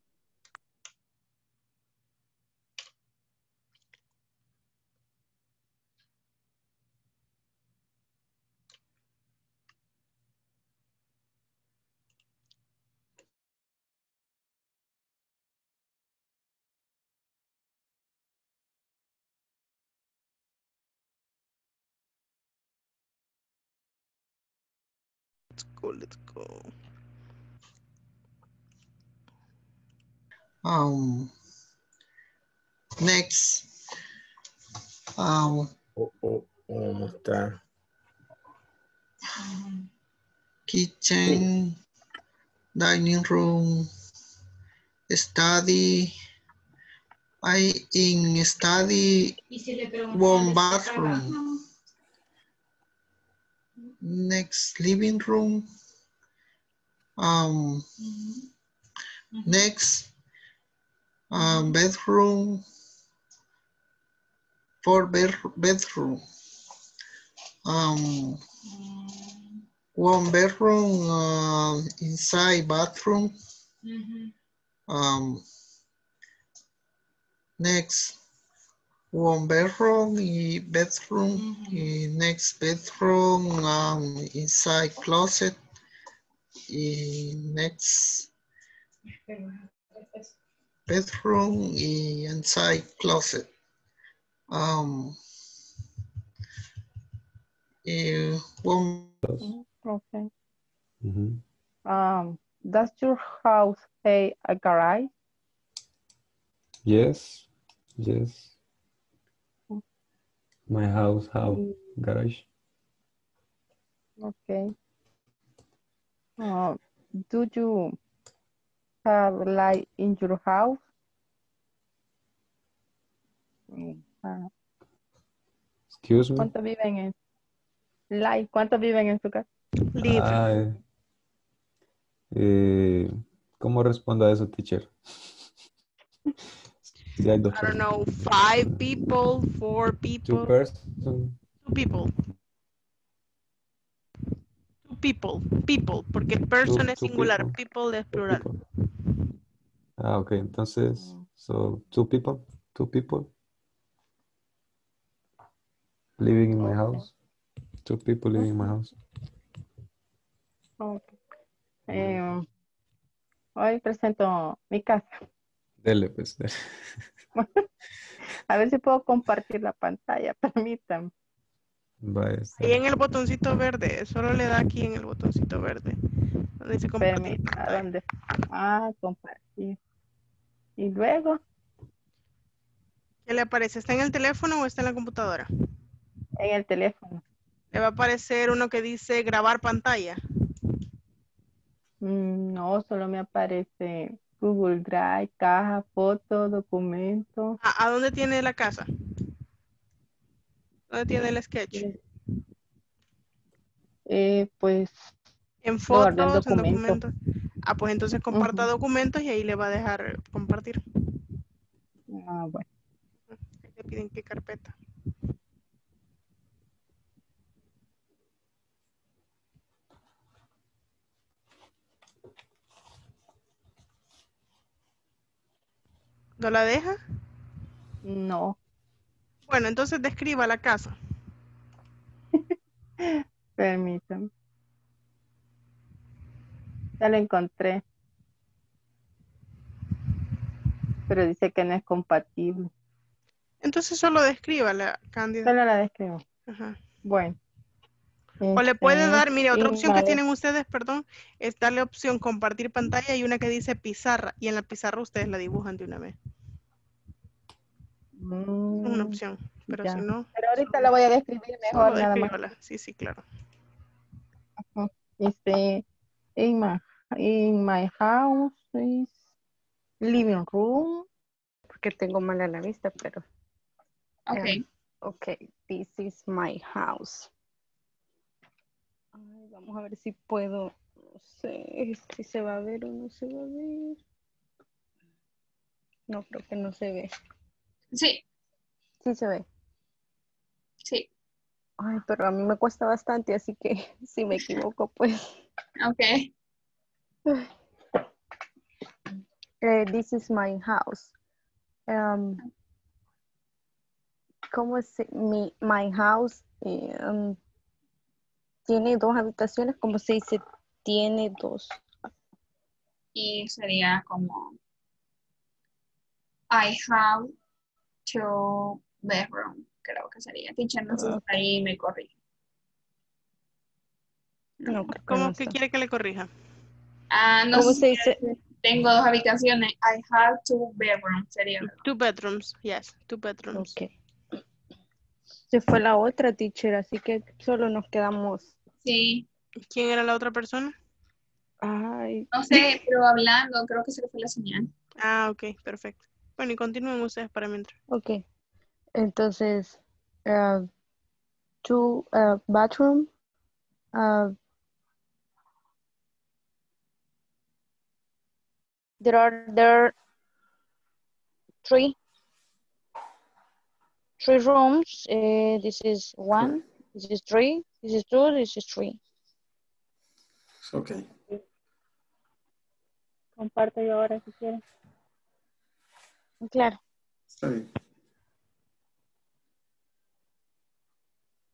Let's go. Um, next. Um, oh, oh, almost done. Kitchen, dining room, study. I in study, one bathroom. Next, living room. Um, mm-hmm. Mm-hmm. Next, um, bedroom. Four bed bedroom. Um, one bedroom uh, inside bathroom. Mm-hmm. Um, next, one bedroom, bedroom, mm-hmm. Next bedroom, um, inside closet. Next bedroom, inside closet. Um, one. Okay. Mm-hmm. Um, does your house have a garage? Yes. Yes. My house, how garage. Okay. Uh, do you have light in your house? Uh, Excuse me. ¿Cuántos viven en light? ¿Cuántos viven en su casa? Ah, eh, ¿cómo respondo a eso, teacher? I don't know, five people, four people. Two person. Two people. Two people, people, porque person two, es two singular, people, people es plural. People. Ah, ok, entonces, so two people, two people. Living in my house. Two people living in my house. Okay. Eh, hoy presento mi casa. Dele, pues. Dele. A ver si puedo compartir la pantalla, permítame. Ahí en el botoncito verde, solo le da aquí en el botoncito verde. Donde se comparte. ¿Dónde? Ah, compartir. Y luego. ¿Qué le aparece? ¿Está en el teléfono o está en la computadora? En el teléfono. Le va a aparecer uno que dice grabar pantalla. Mm, no, solo me aparece Google Drive, caja, foto, documento. ¿A, ¿A dónde tiene la casa? ¿Dónde tiene el sketch? Eh, pues. En fotos, en documentos. Ah, pues entonces comparta uh-huh. documentos y ahí le va a dejar compartir. Ah, bueno. Le piden qué carpeta. ¿No la deja? No. Bueno, entonces describa la casa. Permítame. Ya la encontré. Pero dice que no es compatible. Entonces solo describa la Cándida. Solo la describo. Ajá. Bueno. O este, le puede dar, mire, otra opción que tienen ustedes, perdón, es darle opción compartir pantalla y una que dice pizarra. Y en la pizarra ustedes la dibujan de una vez. Mm, una opción, pero ya. Si no... Pero ahorita la voy a describir mejor. Nada más. Sí, sí, claro. Este, Emma, in my house is living room. Porque tengo mala la vista, pero. Okay. Um, okay, this is my house. Ay, vamos a ver si puedo, no sé si se va a ver o no se va a ver. No, creo que no se ve. Sí. Sí se ve. Sí. Ay, pero a mí me cuesta bastante, así que si me equivoco, pues. Okay. Uh, this is my house. Um, ¿Cómo es mi, my house? Um, tiene dos habitaciones, como se dice, tiene dos. Y sería como, I have two bedrooms, creo que sería. Teacher, no sé si ahí me corrige. No, ¿cómo no que quiere que le corrija? Ah, no ¿Cómo sé se dice? Tengo dos habitaciones. I have two bedrooms, sería. Two bedrooms, yes, two bedrooms. Okay. Se fue la otra, teacher, así que solo nos quedamos. Sí. ¿Quién era la otra persona? Ay. No sé, pero hablando, creo que se le fue la señal. Ah, ok, perfecto. Bueno, y continúen ustedes para mientras. Ok. Entonces, uh, two uh, bathroom. Uh, there are there three. Three rooms. Uh, this is one. This is three. This is two. This is three. Okay. Comparto yo ahora si quieres. Claro. Está bien.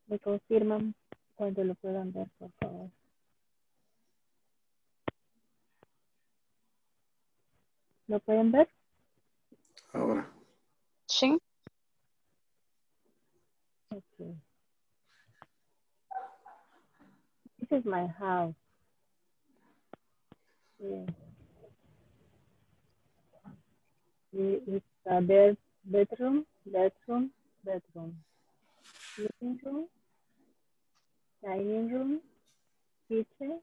Me confirman cuando lo puedan ver, por favor. ¿Lo pueden ver? Ahora. Sí. Okay. This is my house. Yeah. It's a bed, bedroom, bedroom, bedroom, living room, dining room, kitchen,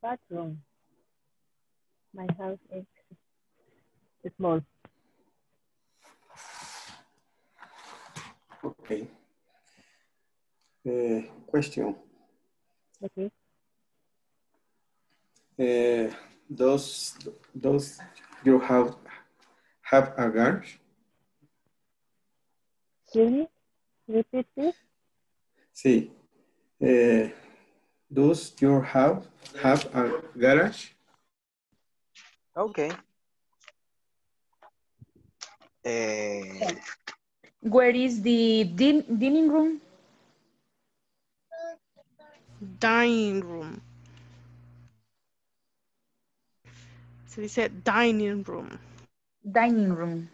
bathroom. My house is small. Okay. Uh, question. Okay. Uh, does does your house have a garage? Sí. Repeat this. Sí. Uh, does your house have a garage? Okay. Uh, Where is the din dining room? Dining room. Se dice dining room. Dining room.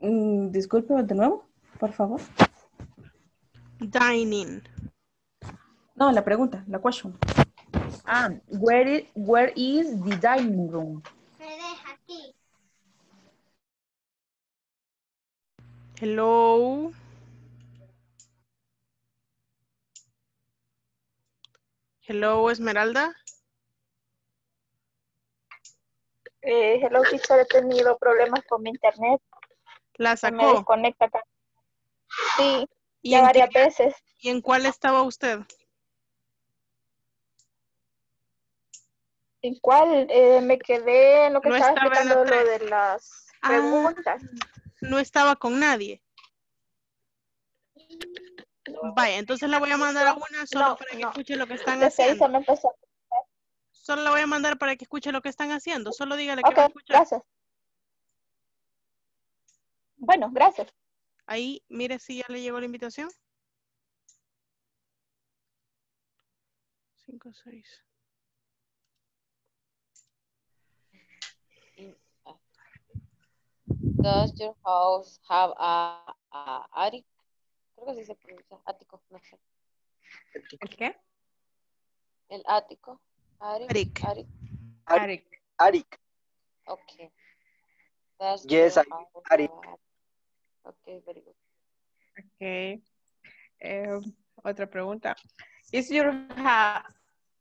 Mm, disculpe de nuevo, por favor. Dining. No, la pregunta, la question. Ah, where is, where is the dining room? Se deja aquí. Hello. Hello, Esmeralda. Eh, hello, teacher, he tenido problemas con mi internet. ¿La sacó? Me desconecta acá. Sí, ¿Y ya varias qué, veces. ¿Y en cuál estaba usted? ¿En cuál? Eh, me quedé en lo que no estaba, estaba explicando lo de las ah, preguntas. No estaba con nadie. No. Vaya, entonces la voy a mandar a una solo no, para que no. escuche lo que están entonces, haciendo. Se me empezó. Solo la voy a mandar para que escuche lo que están haciendo. Solo dígale okay, que me escucha. Gracias. Bueno, gracias. Ahí, mire si ya le llegó la invitación. Cinco, seis. Does your house have a, a attic? Creo que sí se pronuncia ático, no sé. ¿El qué? El ático. Arik. Arik. Arik. Arik. Okay. That's yes, I Arik. Okay, very good. Okay. Um, otra pregunta. Is your house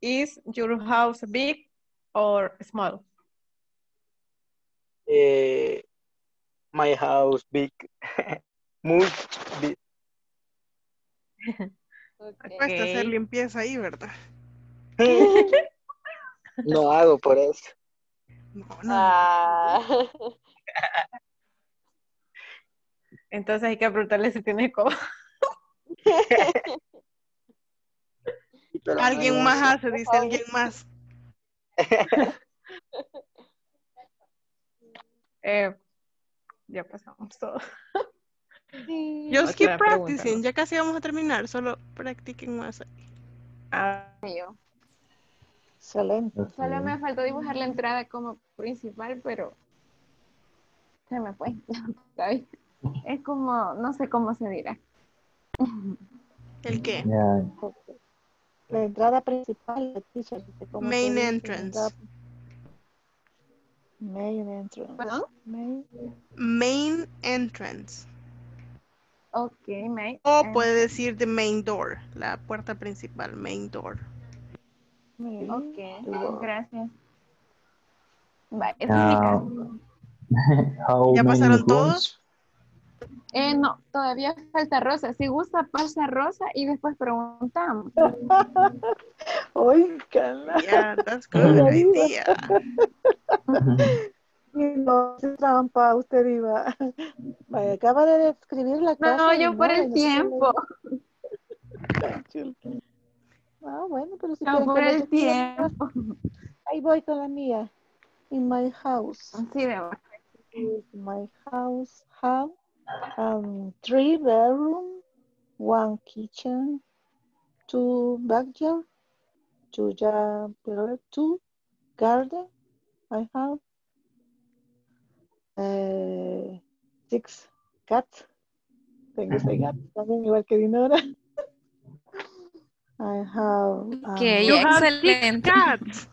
Is your house big or small? Uh, my house big. Muy big. Okay. Cuesta hacer limpieza ahí, ¿verdad? No hago por eso. No, no. Ah. Entonces hay que preguntarle si tiene escoba. Alguien no, más hace, dice alguien más. eh, ya pasamos todo. Sí. Just keep practicing, pregunta, ¿no? Ya casi vamos a terminar, solo practiquen más. Ah. Yo. Excelente. Solo me faltó dibujar la entrada como principal, pero se me fue. Es como, no sé cómo se dirá. ¿El qué? Yeah. La entrada principal de teacher. Main entrance. Main entrance. ¿Perdón? Main, main entrance. Ok, main. O entrance. Puede decir the main door, la puerta principal, main door. Main ok, door. Gracias. Vale, es um, ¿ya pasaron todos? Eh, no, todavía falta Rosa. Si gusta, pasa Rosa y después preguntamos. Ay, Carla. Yeah, that's good idea. No, se trampa, usted iba. Vaya, acaba de escribir la casa. No, yo por el tiempo. Ah, bueno, pero si no, por el tiempo. Ahí voy con la mía. In my house. Sí, veo. In my house, how? Um, three bedroom, one kitchen, two backyard, two yard, two garden. I have uh, six cats. Tengo seis gatos también, igual que Dinora. I have. Um, okay, you have six cats.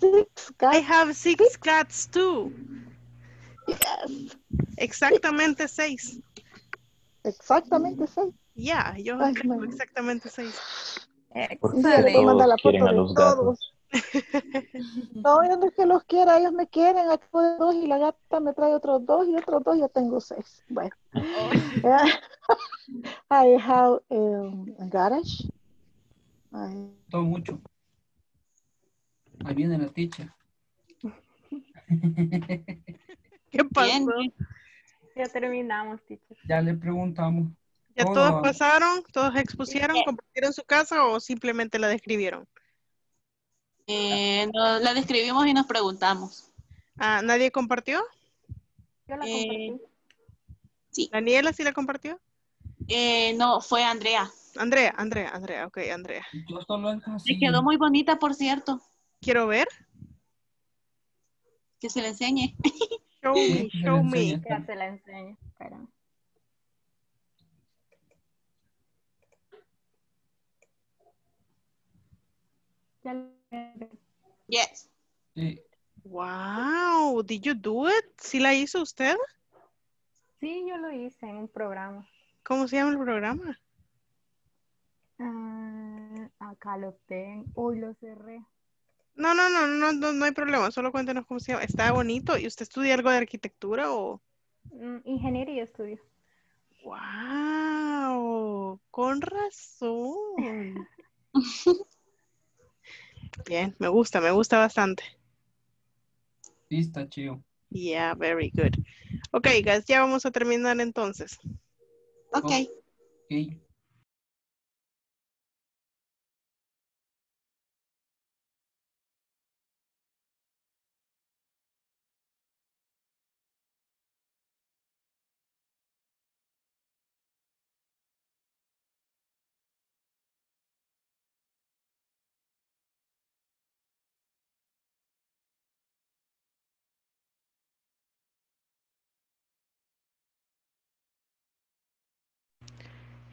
Six cats. I have six cats too. Yes. Exactamente seis. Exactamente seis. Ya, yeah, yo Ay, tengo man. exactamente seis. Excelente. Quieren a los gatos. No, yo no es que los quiera, ellos me quieren. Aquí de dos y la gata me trae otros dos y otros dos, ya tengo seis. Bueno. Yeah. I have um, a garage. I... Todo mucho. Ahí viene la teacher. ¿Qué pasó? Bien. Ya terminamos, teacher. Ya le preguntamos. ¿Ya oh, todos pasaron? ¿Todos expusieron? ¿Compartieron su casa o simplemente la describieron? Eh, no, la describimos y nos preguntamos. Ah, ¿nadie compartió? Yo la compartí. Eh, sí. ¿Daniela sí la compartió? Eh, no, fue Andrea. Andrea, Andrea, Andrea, ok, Andrea. Yo solo se quedó muy bonita, por cierto. Quiero ver. Que se la enseñe. Show me, show me. Ya te la enseño. Espera. Yes. Sí. Wow, did you do it? ¿Sí la hizo usted? Sí, yo lo hice en un programa. ¿Cómo se llama el programa? Uh, acá lo tengo. Uy, lo cerré. No, no, no, no, no, no hay problema. Solo cuéntenos cómo se llama. Está bonito. ¿Y usted estudia algo de arquitectura o? Ingeniería estudio. ¡Wow! Con razón. Bien, me gusta, me gusta bastante. Sí, está chido. Yeah, very good. Ok, guys, ya vamos a terminar entonces. Ok. Ok.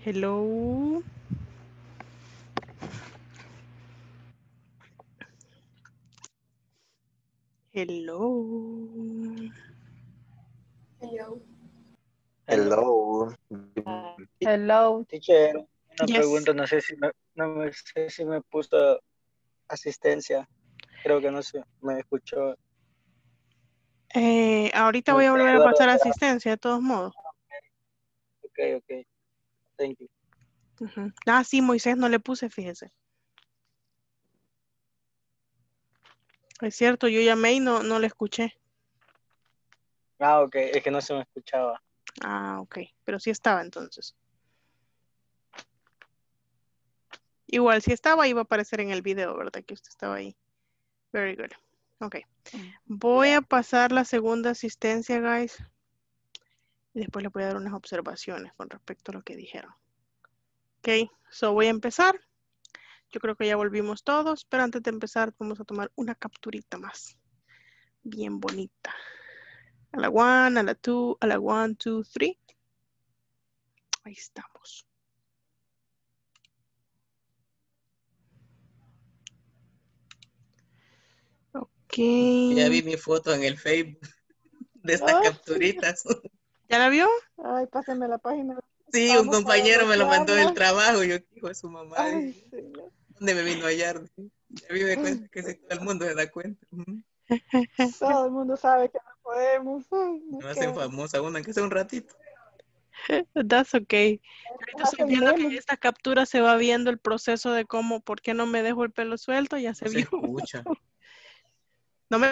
Hello. Hello. Hello. Hello. Hello. Teacher, una yes. pregunta, no sé si me, No sé si me puso asistencia. Creo que no sé, me escuchó. Eh, ahorita voy a volver a pasar asistencia, de todos modos. Ok, ok. Thank you. Uh-huh. Ah, sí, Moisés no le puse, fíjese. Es cierto, yo llamé y no, no le escuché. Ah, ok, es que no se me escuchaba. Ah, ok, pero sí estaba entonces. Igual, si estaba, iba a aparecer en el video, ¿verdad? Que usted estaba ahí. Very good. Ok. Voy a pasar la segunda asistencia, guys. Y después les voy a dar unas observaciones con respecto a lo que dijeron. Ok, so voy a empezar. Yo creo que ya volvimos todos, pero antes de empezar vamos a tomar una capturita más. Bien bonita. A la one, a la two, a la one, two, three. Ahí estamos. Ok. Ya vi mi foto en el Facebook de estas oh. capturitas. ¿Ya la vio? Ay, pásenme la página. Sí, vamos, un compañero me lo mandó del trabajo. Yo digo a su mamá. Ay, sí. ¿Dónde me vino a hallar? Ya vi, me cuenta que todo el mundo se da cuenta. Todo el mundo sabe que no podemos. No me hacen famosa una, que sea un ratito. That's okay. Ahorita estoy viendo que en esta captura se va viendo el proceso de cómo, ¿por qué no me dejo el pelo suelto? Ya se vio. No se escucha. ¿No me,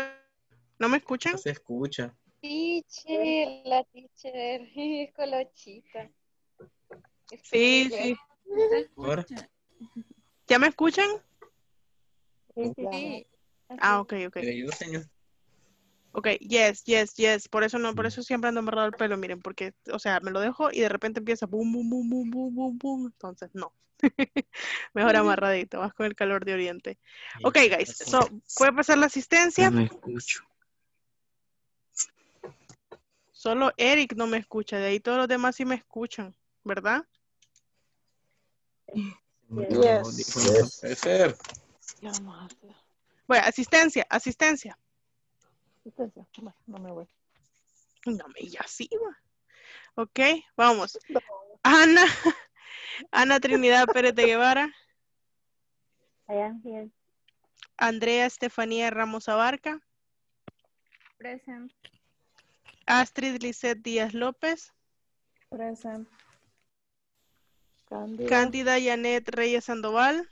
¿No me escuchan? No se escucha. Teacher, la teacher, es colochita. Sí, sí. ¿Ya me escuchan? Sí, sí. Ah, ok, ok. Ok, yes, yes, yes. Por eso no, por eso siempre ando amarrado el pelo, miren, porque, o sea, me lo dejo y de repente empieza boom, boom, boom, boom, boom, boom, boom. Entonces, no. Mejor amarradito, más con el calor de Oriente. Ok, guys, so, ¿puede pasar la asistencia? No me escucho. Solo Eric no me escucha, de ahí todos los demás sí me escuchan, ¿verdad? Yes. Yes. Yes. Bueno, asistencia, asistencia. Asistencia, no me voy. No me ya sí va. Ok, vamos. No. Ana, Ana Trinidad Pérez de Guevara. Allá, bien. Andrea Estefanía Ramos Abarca. Present. Astrid Lizette Díaz López. Present. Cándida. Cándida Janet Reyes Sandoval.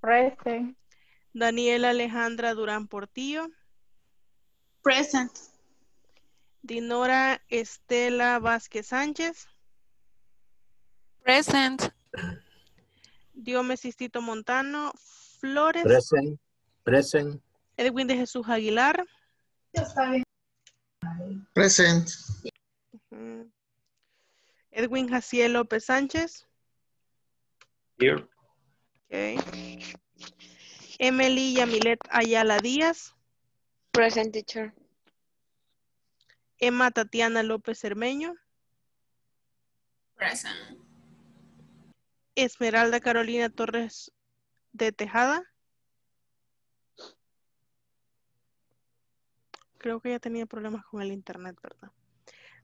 Present. Daniela Alejandra Durán Portillo. Present. Dinora Estela Vázquez Sánchez. Present. Diomesistito Montano Flores. Present. Present. Edwin de Jesús Aguilar. Present. Uh-huh. Edwin Jaciel López Sánchez. Here. Okay. Emily Yamilet Ayala Díaz. Present, teacher. Emma Tatiana López Cermeño. Present. Esmeralda Carolina Torres de Tejada. Creo que ya tenía problemas con el internet, ¿verdad?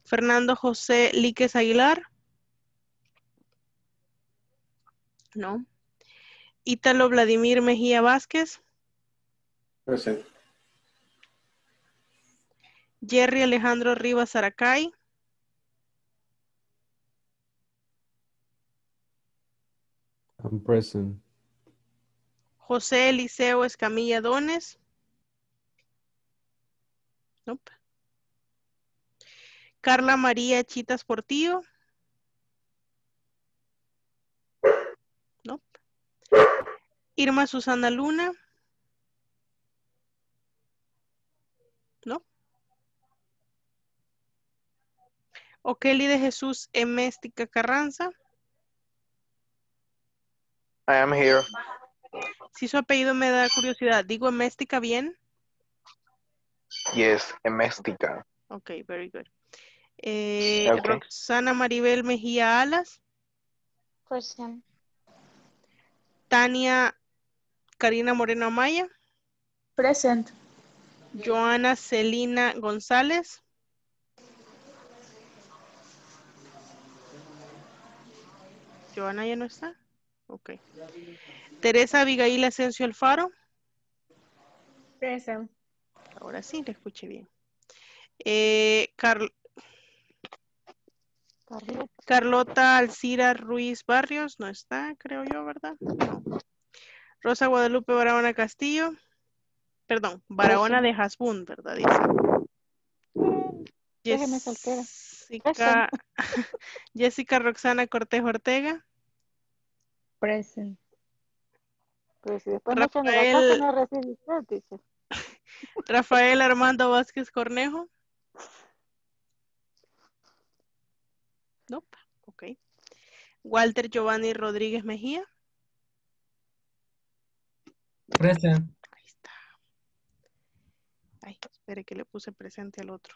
Fernando José Líquez Aguilar. No. Ítalo Vladimir Mejía Vázquez. Present. Jerry Alejandro Rivas Aracay. I'm present. José Eliseo Escamilla Dones. Nope. Carla María Chitas Portillo. Nope. Irma Susana Luna. No. Okeli de Jesús Méstica Carranza. I am here. Si su apellido me da curiosidad, ¿digo Méstica bien? Yes, Méstica. Ok, very good. Eh, okay. Roxana Maribel Mejía Alas. Present. Tania Karina Moreno Amaya. Present. Joana Celina González. Joana ya no está. Ok. Teresa Abigail Asencio Alfaro. Present. Ahora sí, le escuché bien. Eh, Carl... Carlota. Carlota Alcira Ruiz Barrios. No está, creo yo, ¿verdad? No. Rosa Guadalupe Barahona Castillo. Perdón, Barahona de Hasbún, ¿verdad? Dice. Déjeme soltera. Jessica, Jessica Roxana Cortés Ortega. Present. Pues si después Rafael, no recibe usted, dice. Rafael Armando Vázquez Cornejo. Nope. Ok. Walter Giovanni Rodríguez Mejía. Present. Ahí está. Ay, espere que le puse presente al otro.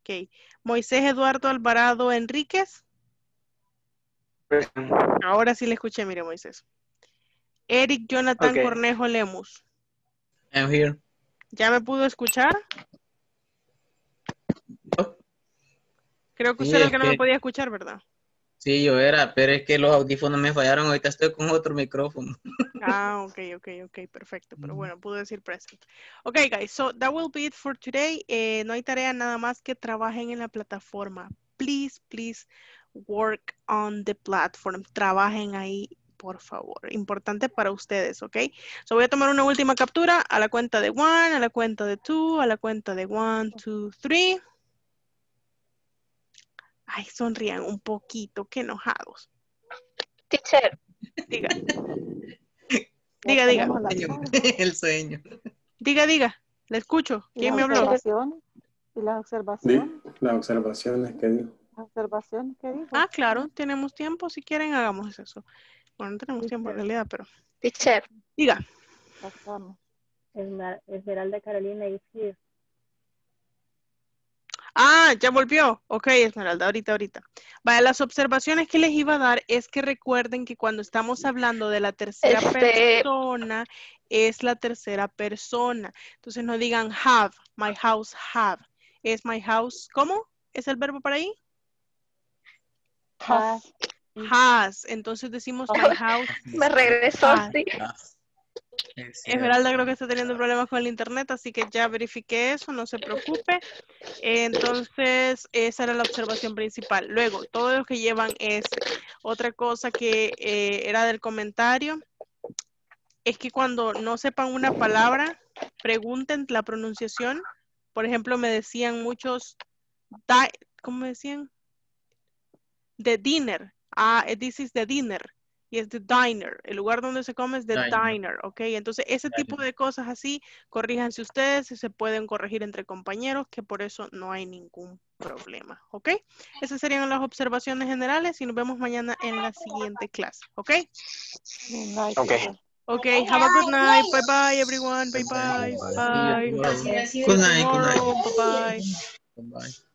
Ok. Moisés Eduardo Alvarado Enríquez. Present. Ahora sí le escuché, mire, Moisés. Eric Jonathan okay. Cornejo Lemos. I'm here. ¿Ya me pudo escuchar? No. Creo que sí, usted es el que no que... me podía escuchar, ¿verdad? Sí, yo era, pero es que los audífonos me fallaron. Ahorita estoy con otro micrófono. Ah, ok, ok, ok, perfecto. Pero bueno, pude decir present. Ok, guys, so that will be it for today. Eh, no hay tarea nada más que trabajen en la plataforma. Please, please work on the platform. Trabajen ahí. Por favor, importante para ustedes, ¿ok? So voy a tomar una última captura a la cuenta de one, a la cuenta de two, a la cuenta de one, two, three. Ay, sonrían un poquito, qué enojados. Teacher. Diga. Diga, diga. El sueño. Diga, diga. La escucho. ¿Quién me habló? ¿Y las observaciones? Sí, las observaciones que dijo. Las observaciones que dijo. Ah, claro, tenemos tiempo. Si quieren, hagamos eso. Bueno, no tenemos tiempo en realidad, pero... Teacher. Diga. Pasamos. Esmeralda Carolina is here. Ah, ya volvió. Ok, Esmeralda, ahorita, ahorita. Vaya, las observaciones que les iba a dar es que recuerden que cuando estamos hablando de la tercera este... persona, es la tercera persona. Entonces no digan have, my house have. Es my house, ¿cómo? ¿Es el verbo para ahí? Have. Has, entonces decimos my house. Me regresó, sí. Esmeralda creo que está teniendo problemas con el internet, así que ya verifiqué eso, no se preocupe. Entonces, esa era la observación principal. Luego, todos los que llevan es otra cosa que eh, era del comentario, es que cuando no sepan una palabra, pregunten la pronunciación. Por ejemplo, me decían muchos, ¿cómo me decían? The dinner. Ah, uh, this is the dinner. Y es the diner. El lugar donde se come es the diner. diner. Ok, entonces ese diner. tipo de cosas así, corríjanse ustedes, si se pueden corregir entre compañeros, que por eso no hay ningún problema. Ok, esas serían las observaciones generales y nos vemos mañana en la siguiente clase. Ok. Ok. Ok, have a good night. Bye bye, everyone. Bye bye. Bye. Bye. Bye. Good night. Good night. Bye bye. Bye.